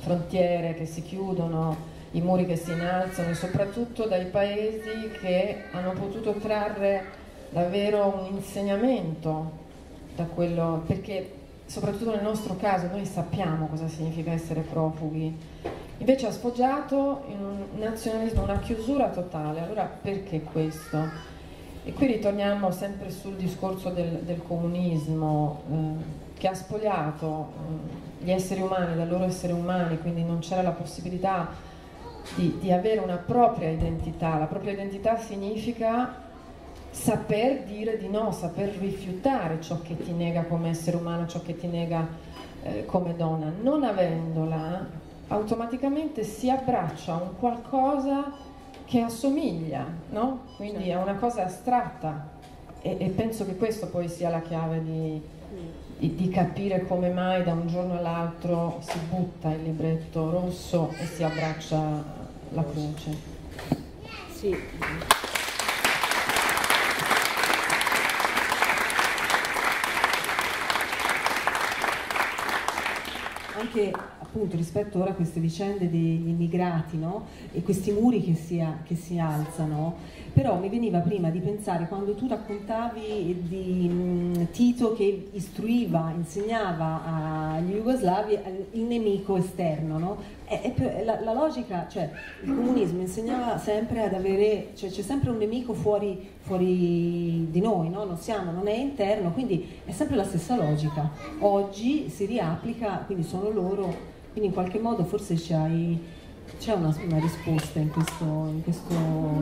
frontiere che si chiudono, i muri che si innalzano, e soprattutto dai paesi che hanno potuto trarre davvero un insegnamento da quello, perché soprattutto nel nostro caso noi sappiamo cosa significa essere profughi, invece ha sfoggiato in un nazionalismo, una chiusura totale. Allora perché questo? E qui ritorniamo sempre sul discorso del comunismo, che ha spogliato gli esseri umani dal loro essere umani, quindi non c'era la possibilità di avere una propria identità. La propria identità significa saper dire di no, saper rifiutare ciò che ti nega come essere umano, ciò che ti nega come donna. Non avendola, automaticamente si abbraccia un qualcosa che assomiglia, no? Quindi certo, a una cosa astratta, e penso che questo poi sia la chiave di capire come mai da un giorno all'altro si butta il libretto rosso e si abbraccia la croce. Sì. Anche appunto rispetto ora a queste vicende degli immigrati, no? E questi muri che si alzano, però mi veniva prima di pensare, quando tu raccontavi di Tito che istruiva, insegnava agli jugoslavi il nemico esterno, no? La logica, cioè il comunismo insegnava sempre ad avere, cioè c'è sempre un nemico fuori di noi, no? Non è interno, quindi è sempre la stessa logica. Oggi si riapplica, quindi sono loro, quindi in qualche modo forse c'è una risposta in questo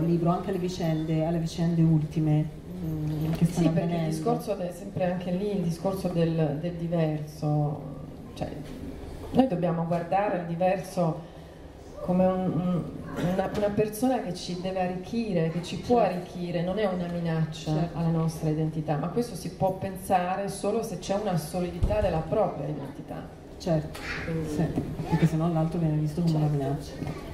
libro, anche alle vicende ultime. che stanno avvenendo. Sì, perché il discorso è sempre anche lì, il discorso del diverso, cioè noi dobbiamo guardare il diverso come una persona che ci deve arricchire, che ci può arricchire, non è una minaccia alla nostra identità, ma questo si può pensare solo se c'è una solidità della propria identità. Certo, sì, perché sennò l'altro viene visto come una minaccia.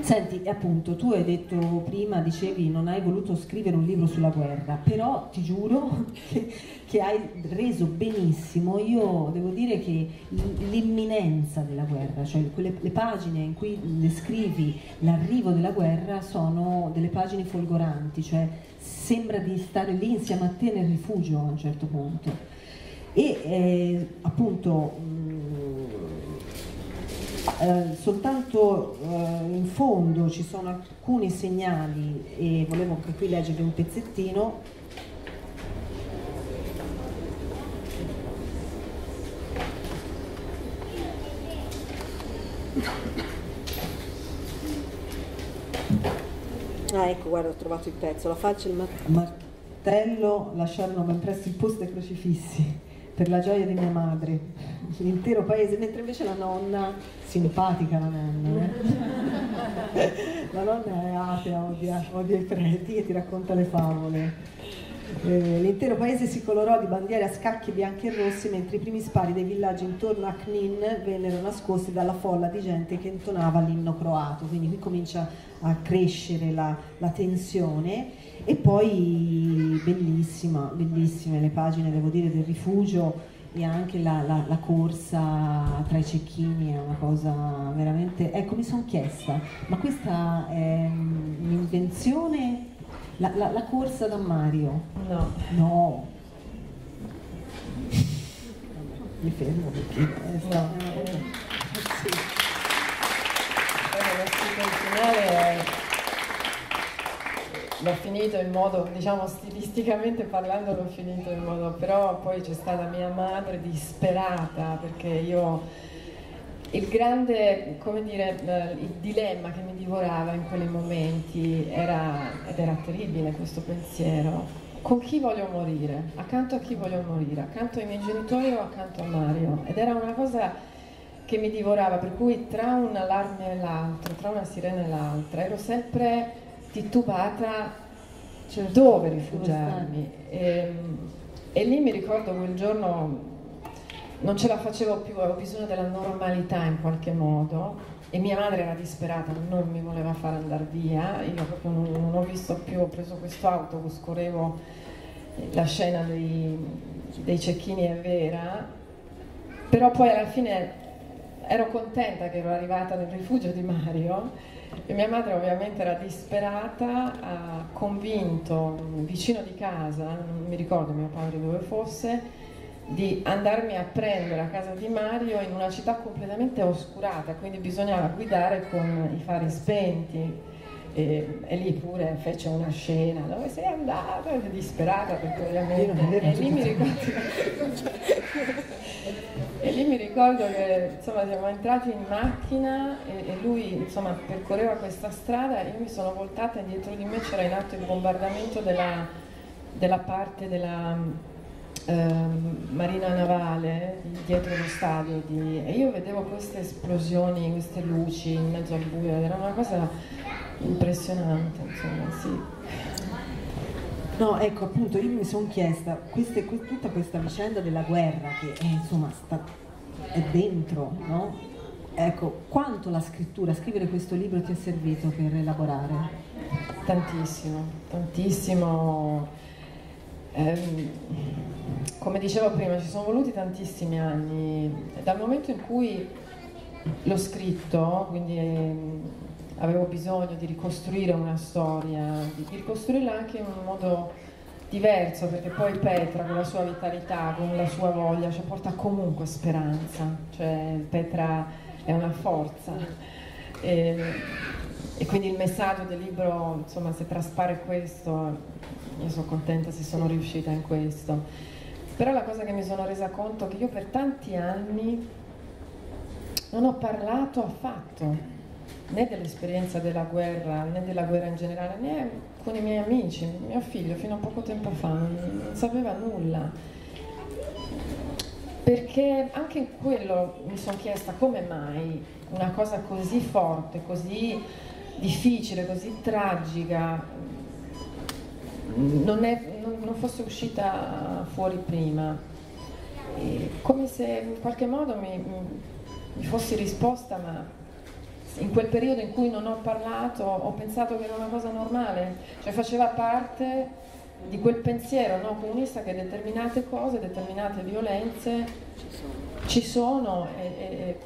Senti, appunto, tu hai detto prima, dicevi, non hai voluto scrivere un libro sulla guerra, però ti giuro che hai reso benissimo. Io devo dire che l'imminenza della guerra, cioè quelle, le pagine in cui descrivi l'arrivo della guerra, sono delle pagine folgoranti, cioè sembra di stare lì insieme a te nel rifugio a un certo punto. E appunto soltanto in fondo ci sono alcuni segnali e volevo anche qui leggere un pezzettino. Ah, ecco, guarda, ho trovato il pezzo. La faccia e il martello lasciarono ben presto il posto dei crocifissi, per la gioia di mia madre, l'intero paese, mentre invece la nonna, simpatica la nonna, la nonna è atea, odia i preti e ti racconta le favole. L'intero paese si colorò di bandiere a scacchi bianchi e rossi, mentre i primi spari dei villaggi intorno a Knin vennero nascosti dalla folla di gente che intonava l'inno croato. Quindi qui comincia a crescere la tensione. E poi bellissime le pagine, devo dire, del rifugio, e anche la corsa tra i cecchini è una cosa veramente... Ecco, mi sono chiesta, ma questa è un'invenzione? La corsa da Mario? No. No. Mi fermo perché... No. Sì. L'ho finito in modo, diciamo stilisticamente parlando, l'ho finito in modo, però poi c'è stata mia madre disperata, perché io, il grande, come dire, il dilemma che mi divorava in quei momenti era terribile questo pensiero: con chi voglio morire? Accanto a chi voglio morire? Accanto ai miei genitori o accanto a Mario? Ed era una cosa che mi divorava, per cui tra un allarme e l'altro, tra una sirena e l'altra, ero sempre titubata dove rifugiarmi, e lì mi ricordo quel giorno non ce la facevo più, avevo bisogno della normalità in qualche modo, e mia madre era disperata, non mi voleva far andare via, io proprio non ho visto più, ho preso questo autobus, correvo la scena dei cecchini, è vera, però poi alla fine ero contenta che ero arrivata nel rifugio di Mario. E mia madre ovviamente era disperata, ha convinto un vicino di casa, non mi ricordo mio padre dove fosse, di andarmi a prendere a casa di Mario in una città completamente oscurata, quindi bisognava guidare con i fari spenti, e lì pure fece una scena: dove sei andata? Ed è disperata perché ovviamente... E lì mi ricordo che, insomma, siamo entrati in macchina e lui, insomma, percorreva questa strada, io mi sono voltata e dietro di me c'era in atto il bombardamento della parte della marina navale dietro lo stadio, e io vedevo queste esplosioni, queste luci in mezzo al buio, era una cosa impressionante, insomma, sì. No, ecco, appunto, io mi sono chiesta, tutta questa vicenda della guerra che insomma è dentro, no? Ecco, quanto la scrittura, scrivere questo libro ti è servito per elaborare? Tantissimo, tantissimo. Come dicevo prima, ci sono voluti tantissimi anni. Dal momento in cui l'ho scritto, quindi... avevo bisogno di ricostruire una storia, di ricostruirla anche in un modo diverso, perché poi Petra, con la sua vitalità, con la sua voglia, ci porta comunque speranza, cioè Petra è una forza, e quindi il messaggio del libro, insomma, se traspare questo, io sono contenta se sono riuscita in questo. Però la cosa che mi sono resa conto è che io per tanti anni non ho parlato affatto né dell'esperienza della guerra, né della guerra in generale, né con i miei amici. Mio figlio fino a poco tempo fa non sapeva nulla, perché anche in quello mi sono chiesta come mai una cosa così forte, così difficile, così tragica non fosse uscita fuori prima, e come se in qualche modo mi fossi risposta, ma in quel periodo in cui non ho parlato ho pensato che era una cosa normale, cioè faceva parte di quel pensiero no comunista che determinate cose, determinate violenze ci sono e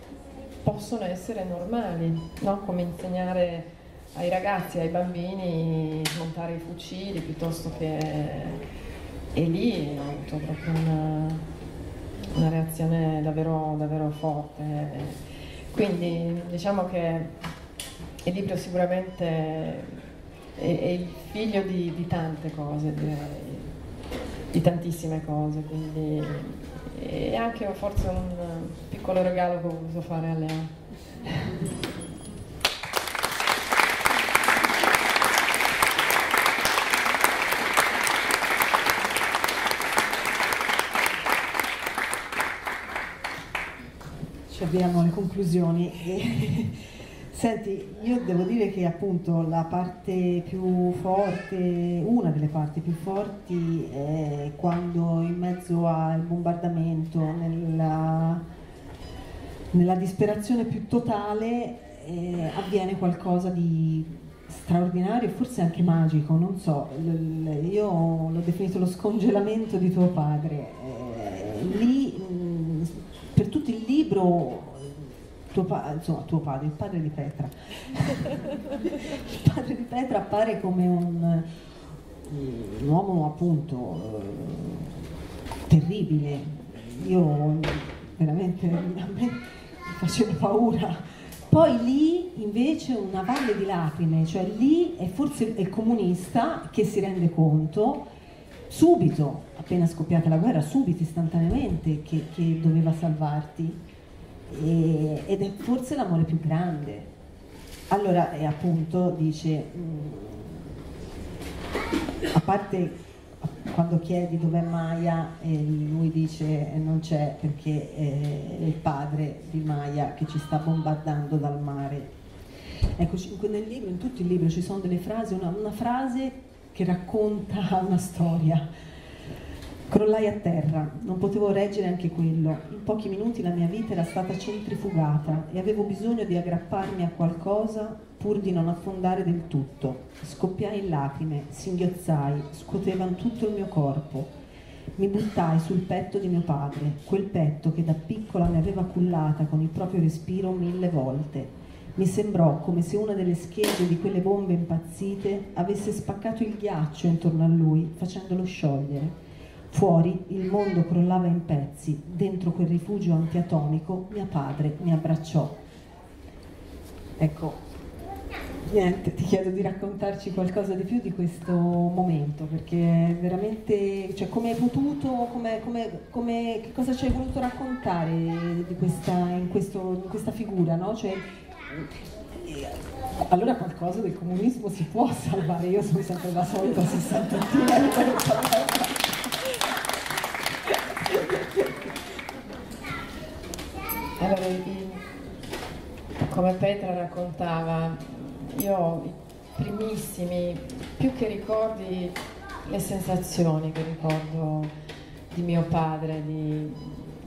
possono essere normali, no? Come insegnare ai ragazzi, ai bambini montare i fucili piuttosto che... E lì ho avuto proprio una reazione davvero, davvero forte. Quindi diciamo che Egidio sicuramente è il figlio di tante cose, di tantissime cose, quindi è anche forse un piccolo regalo che ho voluto fare a Lea. Abbiamo le conclusioni. Senti, io devo dire che appunto la parte più forte, una delle parti più forti è quando in mezzo al bombardamento, nella disperazione più totale, avviene qualcosa di straordinario e forse anche magico, non so, io l'ho definito lo scongelamento di tuo padre. Lì per tutto il libro il padre di Petra il padre di Petra appare come un uomo appunto terribile. Io veramente a me facevo paura, poi lì invece una valle di lacrime, cioè lì è forse il comunista che si rende conto subito, appena scoppiata la guerra, subito, istantaneamente, che doveva salvarti, ed è forse l'amore più grande. Allora, e appunto dice, a parte quando chiedi dov'è Maya, e lui dice non c'è perché è il padre di Maya che ci sta bombardando dal mare. Ecco, nel libro, in tutto il libro ci sono delle frasi, una frase che racconta una storia. Crollai a terra, non potevo reggere anche quello. In pochi minuti la mia vita era stata centrifugata e avevo bisogno di aggrapparmi a qualcosa pur di non affondare del tutto. Scoppiai in lacrime, singhiozzai, scuotevano tutto il mio corpo. Mi buttai sul petto di mio padre, quel petto che da piccola mi aveva cullata con il proprio respiro 1000 volte. Mi sembrò come se una delle schegge di quelle bombe impazzite avesse spaccato il ghiaccio intorno a lui, facendolo sciogliere. Fuori il mondo crollava in pezzi, dentro quel rifugio antiatomico mio padre mi abbracciò. Ecco, niente, ti chiedo di raccontarci qualcosa di più di questo momento, perché veramente, cioè, come hai potuto, che cosa ci hai voluto raccontare di questa, in questa figura, no? Cioè, allora qualcosa del comunismo si può salvare, io sono sempre la solita 68enne. Allora, come Petra raccontava, io ho i primissimi, più che ricordi, le sensazioni che ricordo di mio padre,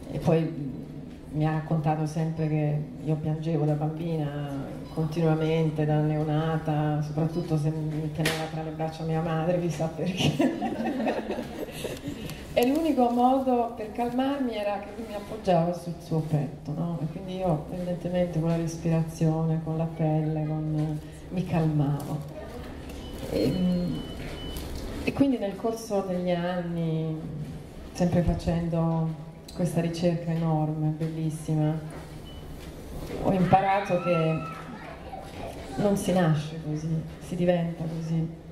e poi mi ha raccontato sempre che io piangevo da bambina continuamente, da neonata, soprattutto se mi teneva tra le braccia mia madre, chissà perché. E l'unico modo per calmarmi era che lui mi appoggiava sul suo petto, no? E quindi io evidentemente con la respirazione, con la pelle, mi calmavo. E quindi nel corso degli anni, sempre facendo questa ricerca enorme, bellissima, ho imparato che non si nasce così, si diventa così,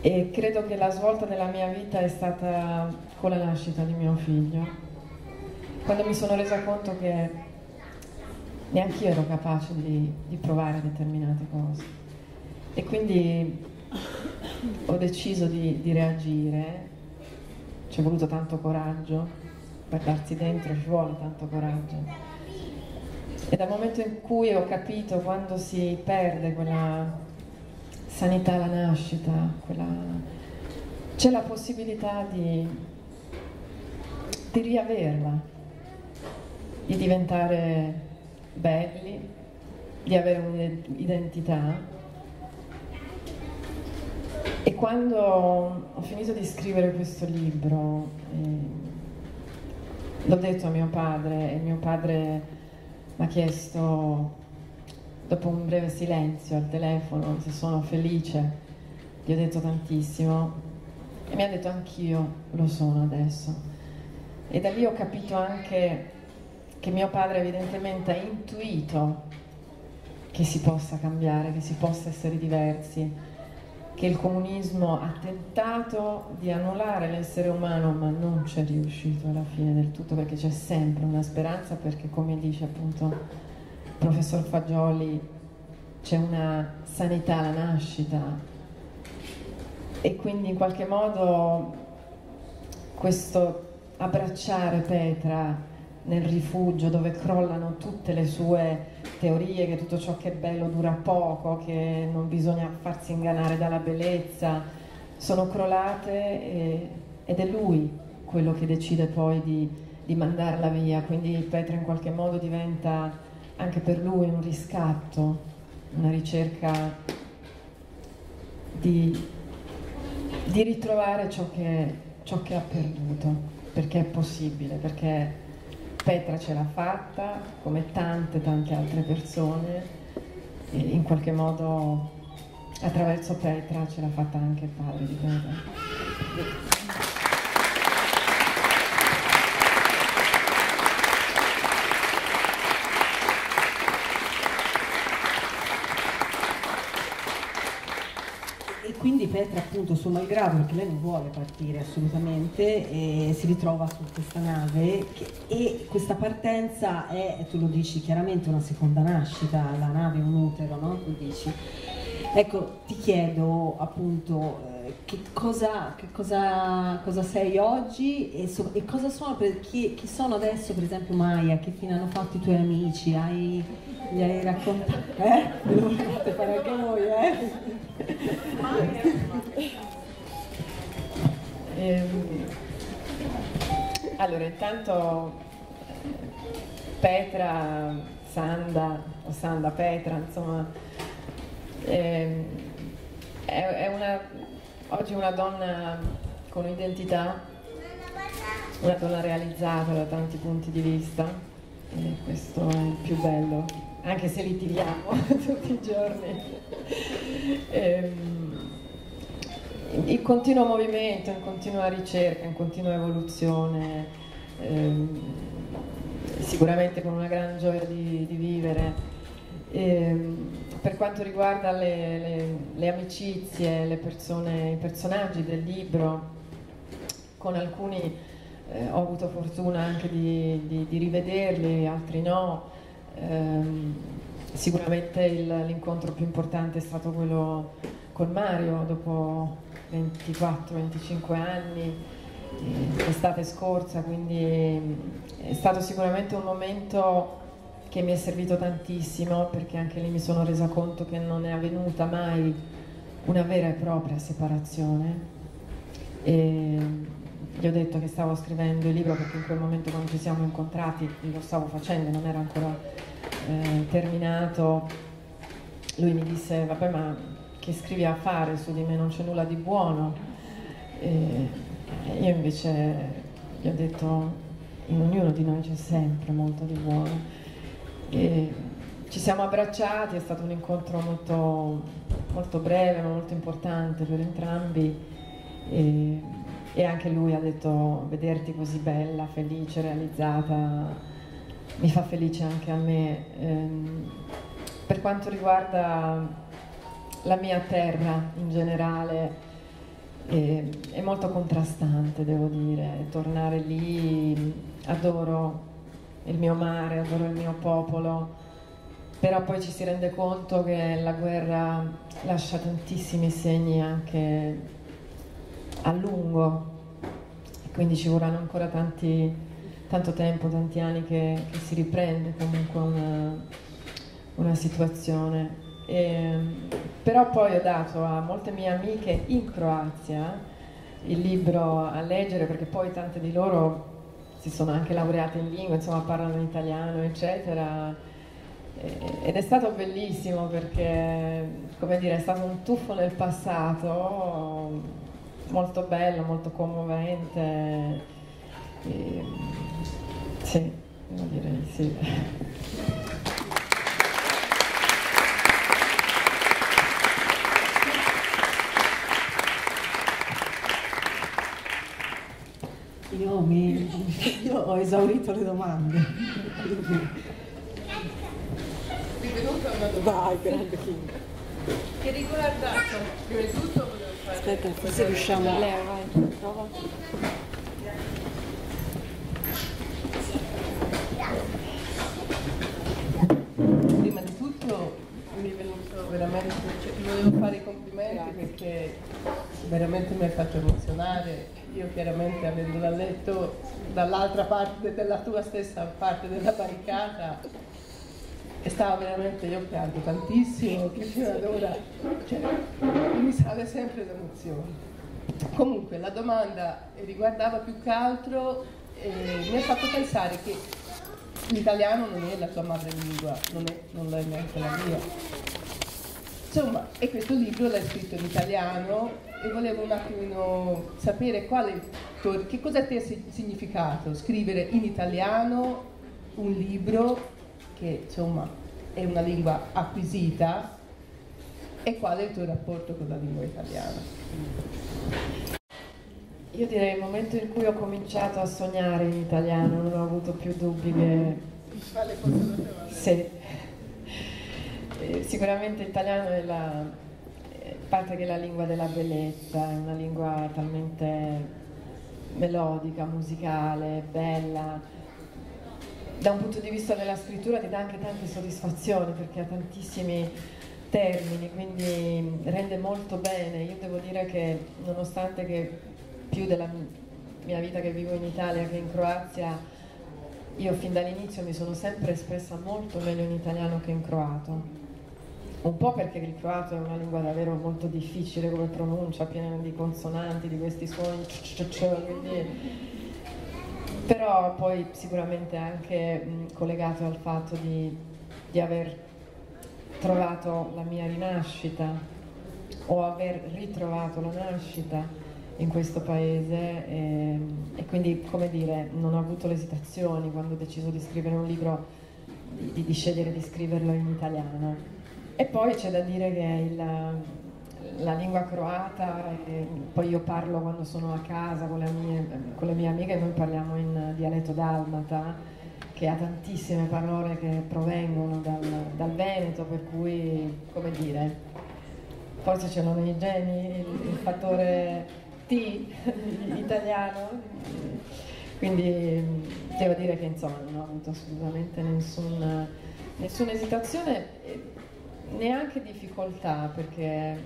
e credo che la svolta della mia vita è stata con la nascita di mio figlio, quando mi sono resa conto che neanche io ero capace di provare determinate cose, e quindi ho deciso di reagire. Ci è voluto tanto coraggio, per darsi dentro ci vuole tanto coraggio, e dal momento in cui ho capito, quando si perde quella sanità alla nascita, c'è la possibilità di riaverla, di diventare belli, di avere un'identità. E quando ho finito di scrivere questo libro, l'ho detto a mio padre, e mio padre mi ha chiesto, dopo un breve silenzio al telefono, se sono felice. Gli ho detto tantissimo, e mi ha detto anch'io lo sono adesso. E da lì ho capito anche che mio padre evidentemente ha intuito che si possa cambiare, che si possa essere diversi, che il comunismo ha tentato di annullare l'essere umano, ma non c'è riuscito alla fine del tutto, perché c'è sempre una speranza, perché, come dice appunto il professor Fagioli, c'è una sanità alla nascita. E quindi in qualche modo questo abbracciare Petra nel rifugio, dove crollano tutte le sue teorie, che tutto ciò che è bello dura poco, che non bisogna farsi ingannare dalla bellezza, sono crollate, ed è lui quello che decide poi di mandarla via. Quindi Petra in qualche modo diventa anche per lui un riscatto, una ricerca di ritrovare ciò che ha perduto, perché è possibile, perché Petra ce l'ha fatta, come tante altre persone, e in qualche modo attraverso Petra ce l'ha fatta anche il padre di Petra. E quindi Petra, appunto, suo malgrado, perché lei non vuole partire assolutamente, e si ritrova su questa nave, e questa partenza è, tu lo dici chiaramente, una seconda nascita, la nave è un utero, no? Tu dici. Ecco, ti chiedo appunto cosa sei oggi, e cosa sono, per chi sono adesso, per esempio Maya, che fine hanno fatto i tuoi amici, gli hai raccontato, Lo volete fare anche voi, Allora, intanto Petra, Sanda, o Sanda Petra, insomma, oggi è una donna con un'identità, una donna realizzata da tanti punti di vista, e questo è il più bello, anche se litighiamo tutti i giorni. In continuo movimento, in continua ricerca, in continua evoluzione, sicuramente con una gran gioia di vivere. Per quanto riguarda le amicizie, i personaggi del libro, con alcuni ho avuto fortuna anche di rivederli, altri no. Sicuramente l'incontro più importante è stato quello con Mario, dopo 24-25 anni, l'estate scorsa, quindi è stato sicuramente un momento che mi è servito tantissimo, perché anche lì mi sono resa conto che non è avvenuta mai una vera e propria separazione, e gli ho detto che stavo scrivendo il libro, perché in quel momento, quando ci siamo incontrati, lo stavo facendo, non era ancora terminato. Lui mi disse: vabbè, ma che scrivi a fare, su di me non c'è nulla di buono. E io invece gli ho detto: in ognuno di noi c'è sempre molto di buono. E ci siamo abbracciati, è stato un incontro molto breve, ma molto importante per entrambi, e anche lui ha detto: vederti così bella, felice, realizzata, mi fa felice anche a me. Per quanto riguarda la mia terra in generale, è molto contrastante, devo dire, tornare lì. Adoro il mio mare, adoro il mio popolo, però poi ci si rende conto che la guerra lascia tantissimi segni anche a lungo, e quindi ci vorranno ancora tanto tempo, tanti anni che si riprende comunque una situazione. Però poi ho dato a molte mie amiche in Croazia il libro a leggere, perché poi tante di loro si sono anche laureate in lingua, insomma parlano in italiano eccetera, ed è stato bellissimo perché, come dire, è stato un tuffo nel passato molto bello, molto commovente, e, sì, devo dire sì. Io ho esaurito le domande. Benvenuta a una domanda. Vai, grande King. Che riguarda, prima di tutto volevo fare... Aspetta, forse riusciamo a... Lea, vai, prova. Prima di tutto mi è venuto veramente... Cioè, ti volevo fare i complimenti perché veramente mi hai fatto emozionare. Io chiaramente, avendola letto dall'altra parte della tua stessa parte della barricata, e stavo veramente, io pianto tantissimo, che fino ad ora, cioè, mi sale sempre l'emozione. Comunque la domanda riguardava più che altro, mi ha fatto pensare che l'italiano non è la tua madrelingua, non è neanche la mia. Insomma, e questo libro l'hai scritto in italiano, e volevo un attimino sapere che cosa ti ha significato scrivere in italiano un libro che insomma è una lingua acquisita, e qual è il tuo rapporto con la lingua italiana? Io direi il momento in cui ho cominciato a sognare in italiano, non ho avuto più dubbi che... Sì. Sicuramente l'italiano è parte che è la lingua della bellezza, è una lingua talmente melodica, musicale, bella. Da un punto di vista della scrittura ti dà anche tante soddisfazioni perché ha tantissimi termini, quindi rende molto bene. Io devo dire che nonostante che più della mia vita che vivo in Italia che in Croazia, io fin dall'inizio mi sono sempre espressa molto meglio in italiano che in croato. Un po' perché il croato è una lingua davvero molto difficile come pronuncia, piena di consonanti, di questi suoni, quindi... Però poi sicuramente anche collegato al fatto di aver trovato la mia rinascita, o aver ritrovato la nascita in questo paese, e quindi, come dire, non ho avuto le esitazioni quando ho deciso di scrivere un libro, di scegliere di scriverlo in italiano. E poi c'è da dire che la lingua croata, poi io parlo quando sono a casa con le mie amiche, noi parliamo in dialetto dalmata, che ha tantissime parole che provengono dal Veneto, per cui, come dire, forse ce l'ho nei geni, il fattore... italiano, quindi devo dire che insomma non ho avuto assolutamente nessuna esitazione, neanche difficoltà, perché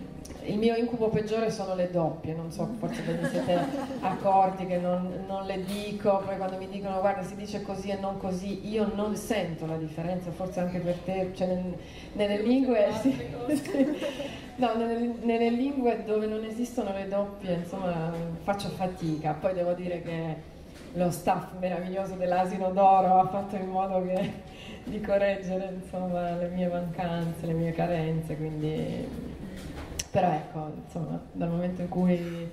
il mio incubo peggiore sono le doppie, non so, forse ve ne siete accorti che non le dico, poi quando mi dicono guarda si dice così e non così, io non sento la differenza, forse anche per te, cioè nelle lingue... No, nelle lingue dove non esistono le doppie, insomma, faccio fatica. Poi devo dire che lo staff meraviglioso dell'Asino d'Oro ha fatto in modo di correggere, insomma, le mie mancanze, le mie carenze, quindi... Però ecco, insomma, dal momento in cui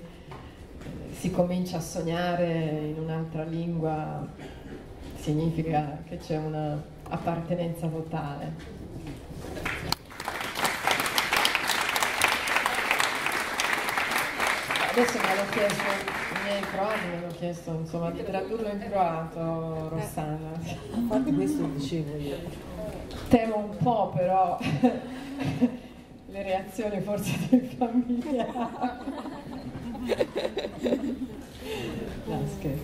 si comincia a sognare in un'altra lingua, significa che c'è una appartenenza totale. Adesso me l'hanno chiesto i miei croati, mi hanno chiesto insomma di tradurlo in croato, Rossana. Infatti questo dicevo io. Temo un po' però le reazioni forse dei familiari. No, scherzo.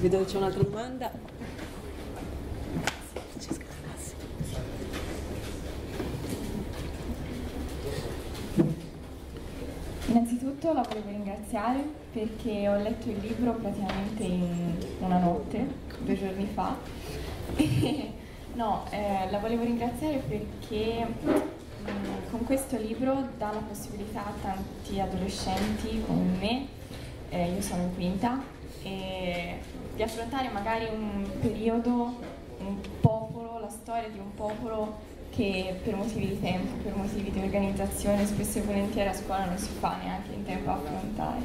Vedo che c'è un'altra domanda. innanzitutto la volevo ringraziare perché ho letto il libro praticamente in una notte, 2 giorni fa. No, la volevo ringraziare perché con questo libro dà la possibilità a tanti adolescenti come me, io sono in quinta, di affrontare magari un periodo, un popolo, la storia di un popolo che per motivi di tempo, per motivi di organizzazione spesso e volentieri a scuola non si fa neanche in tempo a affrontare.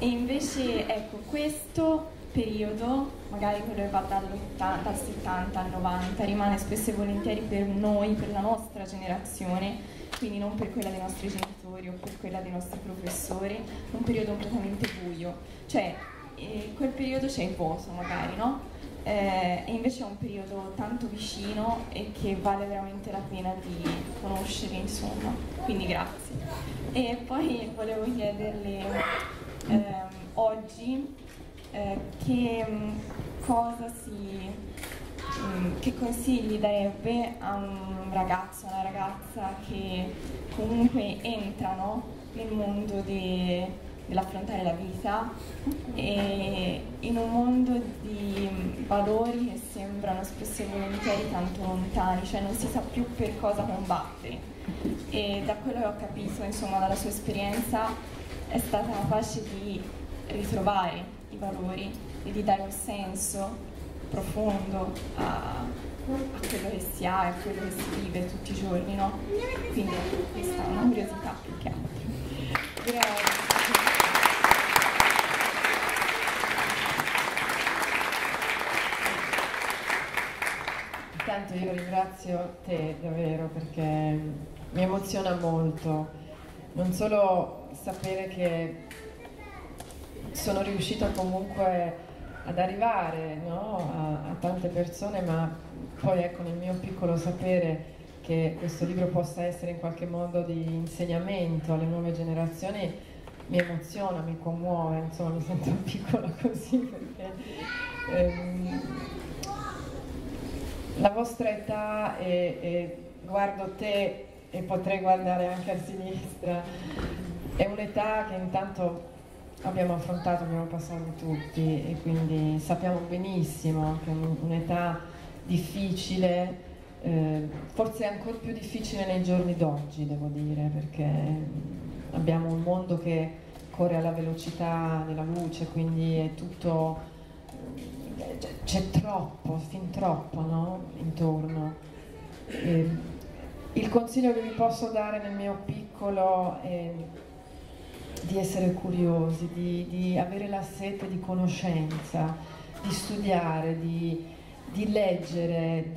E invece ecco, questo periodo, magari quello che va dal 70 al 90, rimane spesso e volentieri per noi, per la nostra generazione, quindi non per quella dei nostri genitori o per quella dei nostri professori, un periodo completamente buio. Cioè, in quel periodo c'è il vuoto magari, no? E invece è un periodo tanto vicino e che vale veramente la pena di conoscere, insomma, quindi grazie. E poi volevo chiederle oggi che cosa che consigli darebbe a un ragazzo, una ragazza che comunque entrano nel mondo dell'affrontare la vita e in un mondo di valori che sembrano spesso e volentieri tanto lontani, cioè non si sa più per cosa combattere. E da quello che ho capito, insomma, dalla sua esperienza, è stata capace di ritrovare i valori e di dare un senso profondo a quello che si ha e a quello che si vive tutti i giorni, no? Quindi questa è una curiosità più che altro. Grazie. Intanto io ringrazio te davvero perché mi emoziona molto, non solo sapere che sono riuscita comunque ad arrivare, no, a tante persone, ma poi ecco nel mio piccolo sapere che questo libro possa essere in qualche modo di insegnamento alle nuove generazioni mi emoziona, mi commuove, insomma mi sento piccola così perché... la vostra età e guardo te e potrei guardare anche a sinistra, è un'età che intanto abbiamo affrontato, abbiamo passato tutti e quindi sappiamo benissimo che è un'età difficile, forse ancora più difficile nei giorni d'oggi devo dire, perché abbiamo un mondo che corre alla velocità della luce, quindi è tutto... c'è troppo, fin troppo, no? Intorno. Il consiglio che vi posso dare nel mio piccolo è di essere curiosi, di avere la sete di conoscenza, di studiare, di leggere,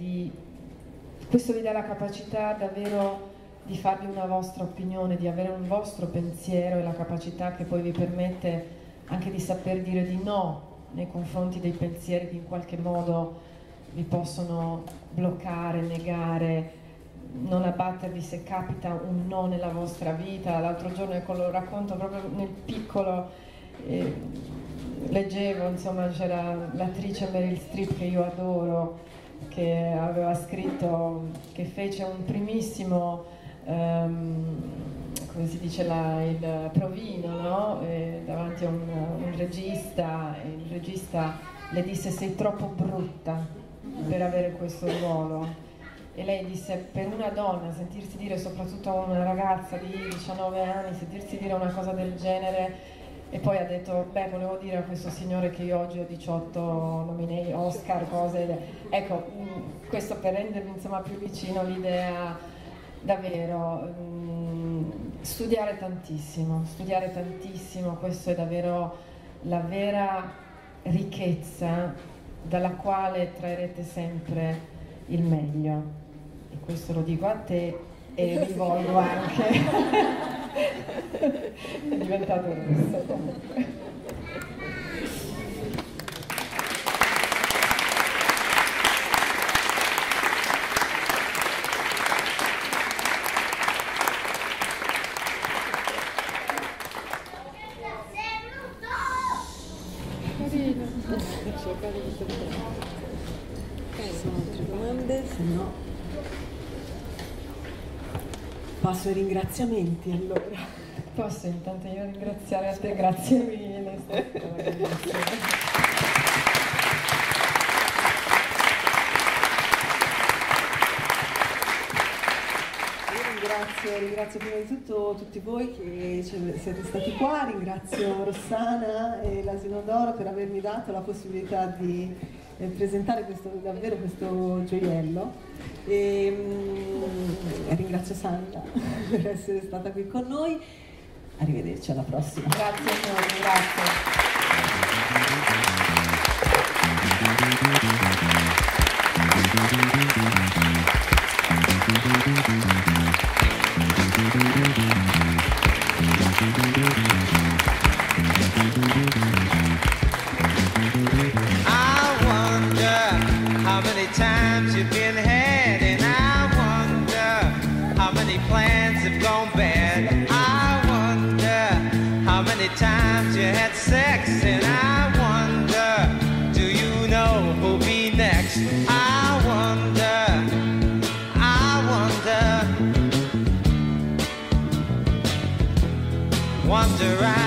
questo vi dà la capacità davvero di farvi una vostra opinione, di avere un vostro pensiero e la capacità che poi vi permette anche di saper dire di no nei confronti dei pensieri che in qualche modo vi possono bloccare, negare, non abbattervi se capita un no nella vostra vita. L'altro giorno, ecco, lo racconto proprio nel piccolo, leggevo, insomma, c'era l'attrice Meryl Streep che io adoro, che aveva scritto, che fece un primissimo, come si dice, il provino, no? Davanti a un regista, e il regista le disse: sei troppo brutta per avere questo ruolo. E lei disse: per una donna sentirsi dire, soprattutto a una ragazza di 19 anni, sentirsi dire una cosa del genere. E poi ha detto: beh, volevo dire a questo signore che io oggi ho 18 nominei Oscar, cose. Ecco, questo per rendermi, insomma, più vicino l'idea. Davvero, studiare tantissimo, questo è davvero la vera ricchezza dalla quale traerete sempre il meglio. E questo lo dico a te e rivolgo anche. È diventato rosso comunque. Passo ai ringraziamenti allora. Posso intanto io ringraziare a te, grazie mille. Ringrazio prima di tutto tutti voi che siete stati qua, ringrazio Rossana e l'Asino d'Oro per avermi dato la possibilità di presentare questo gioiello e ringrazio Sandra per essere stata qui con noi, arrivederci alla prossima. Grazie a voi, grazie. Wonder I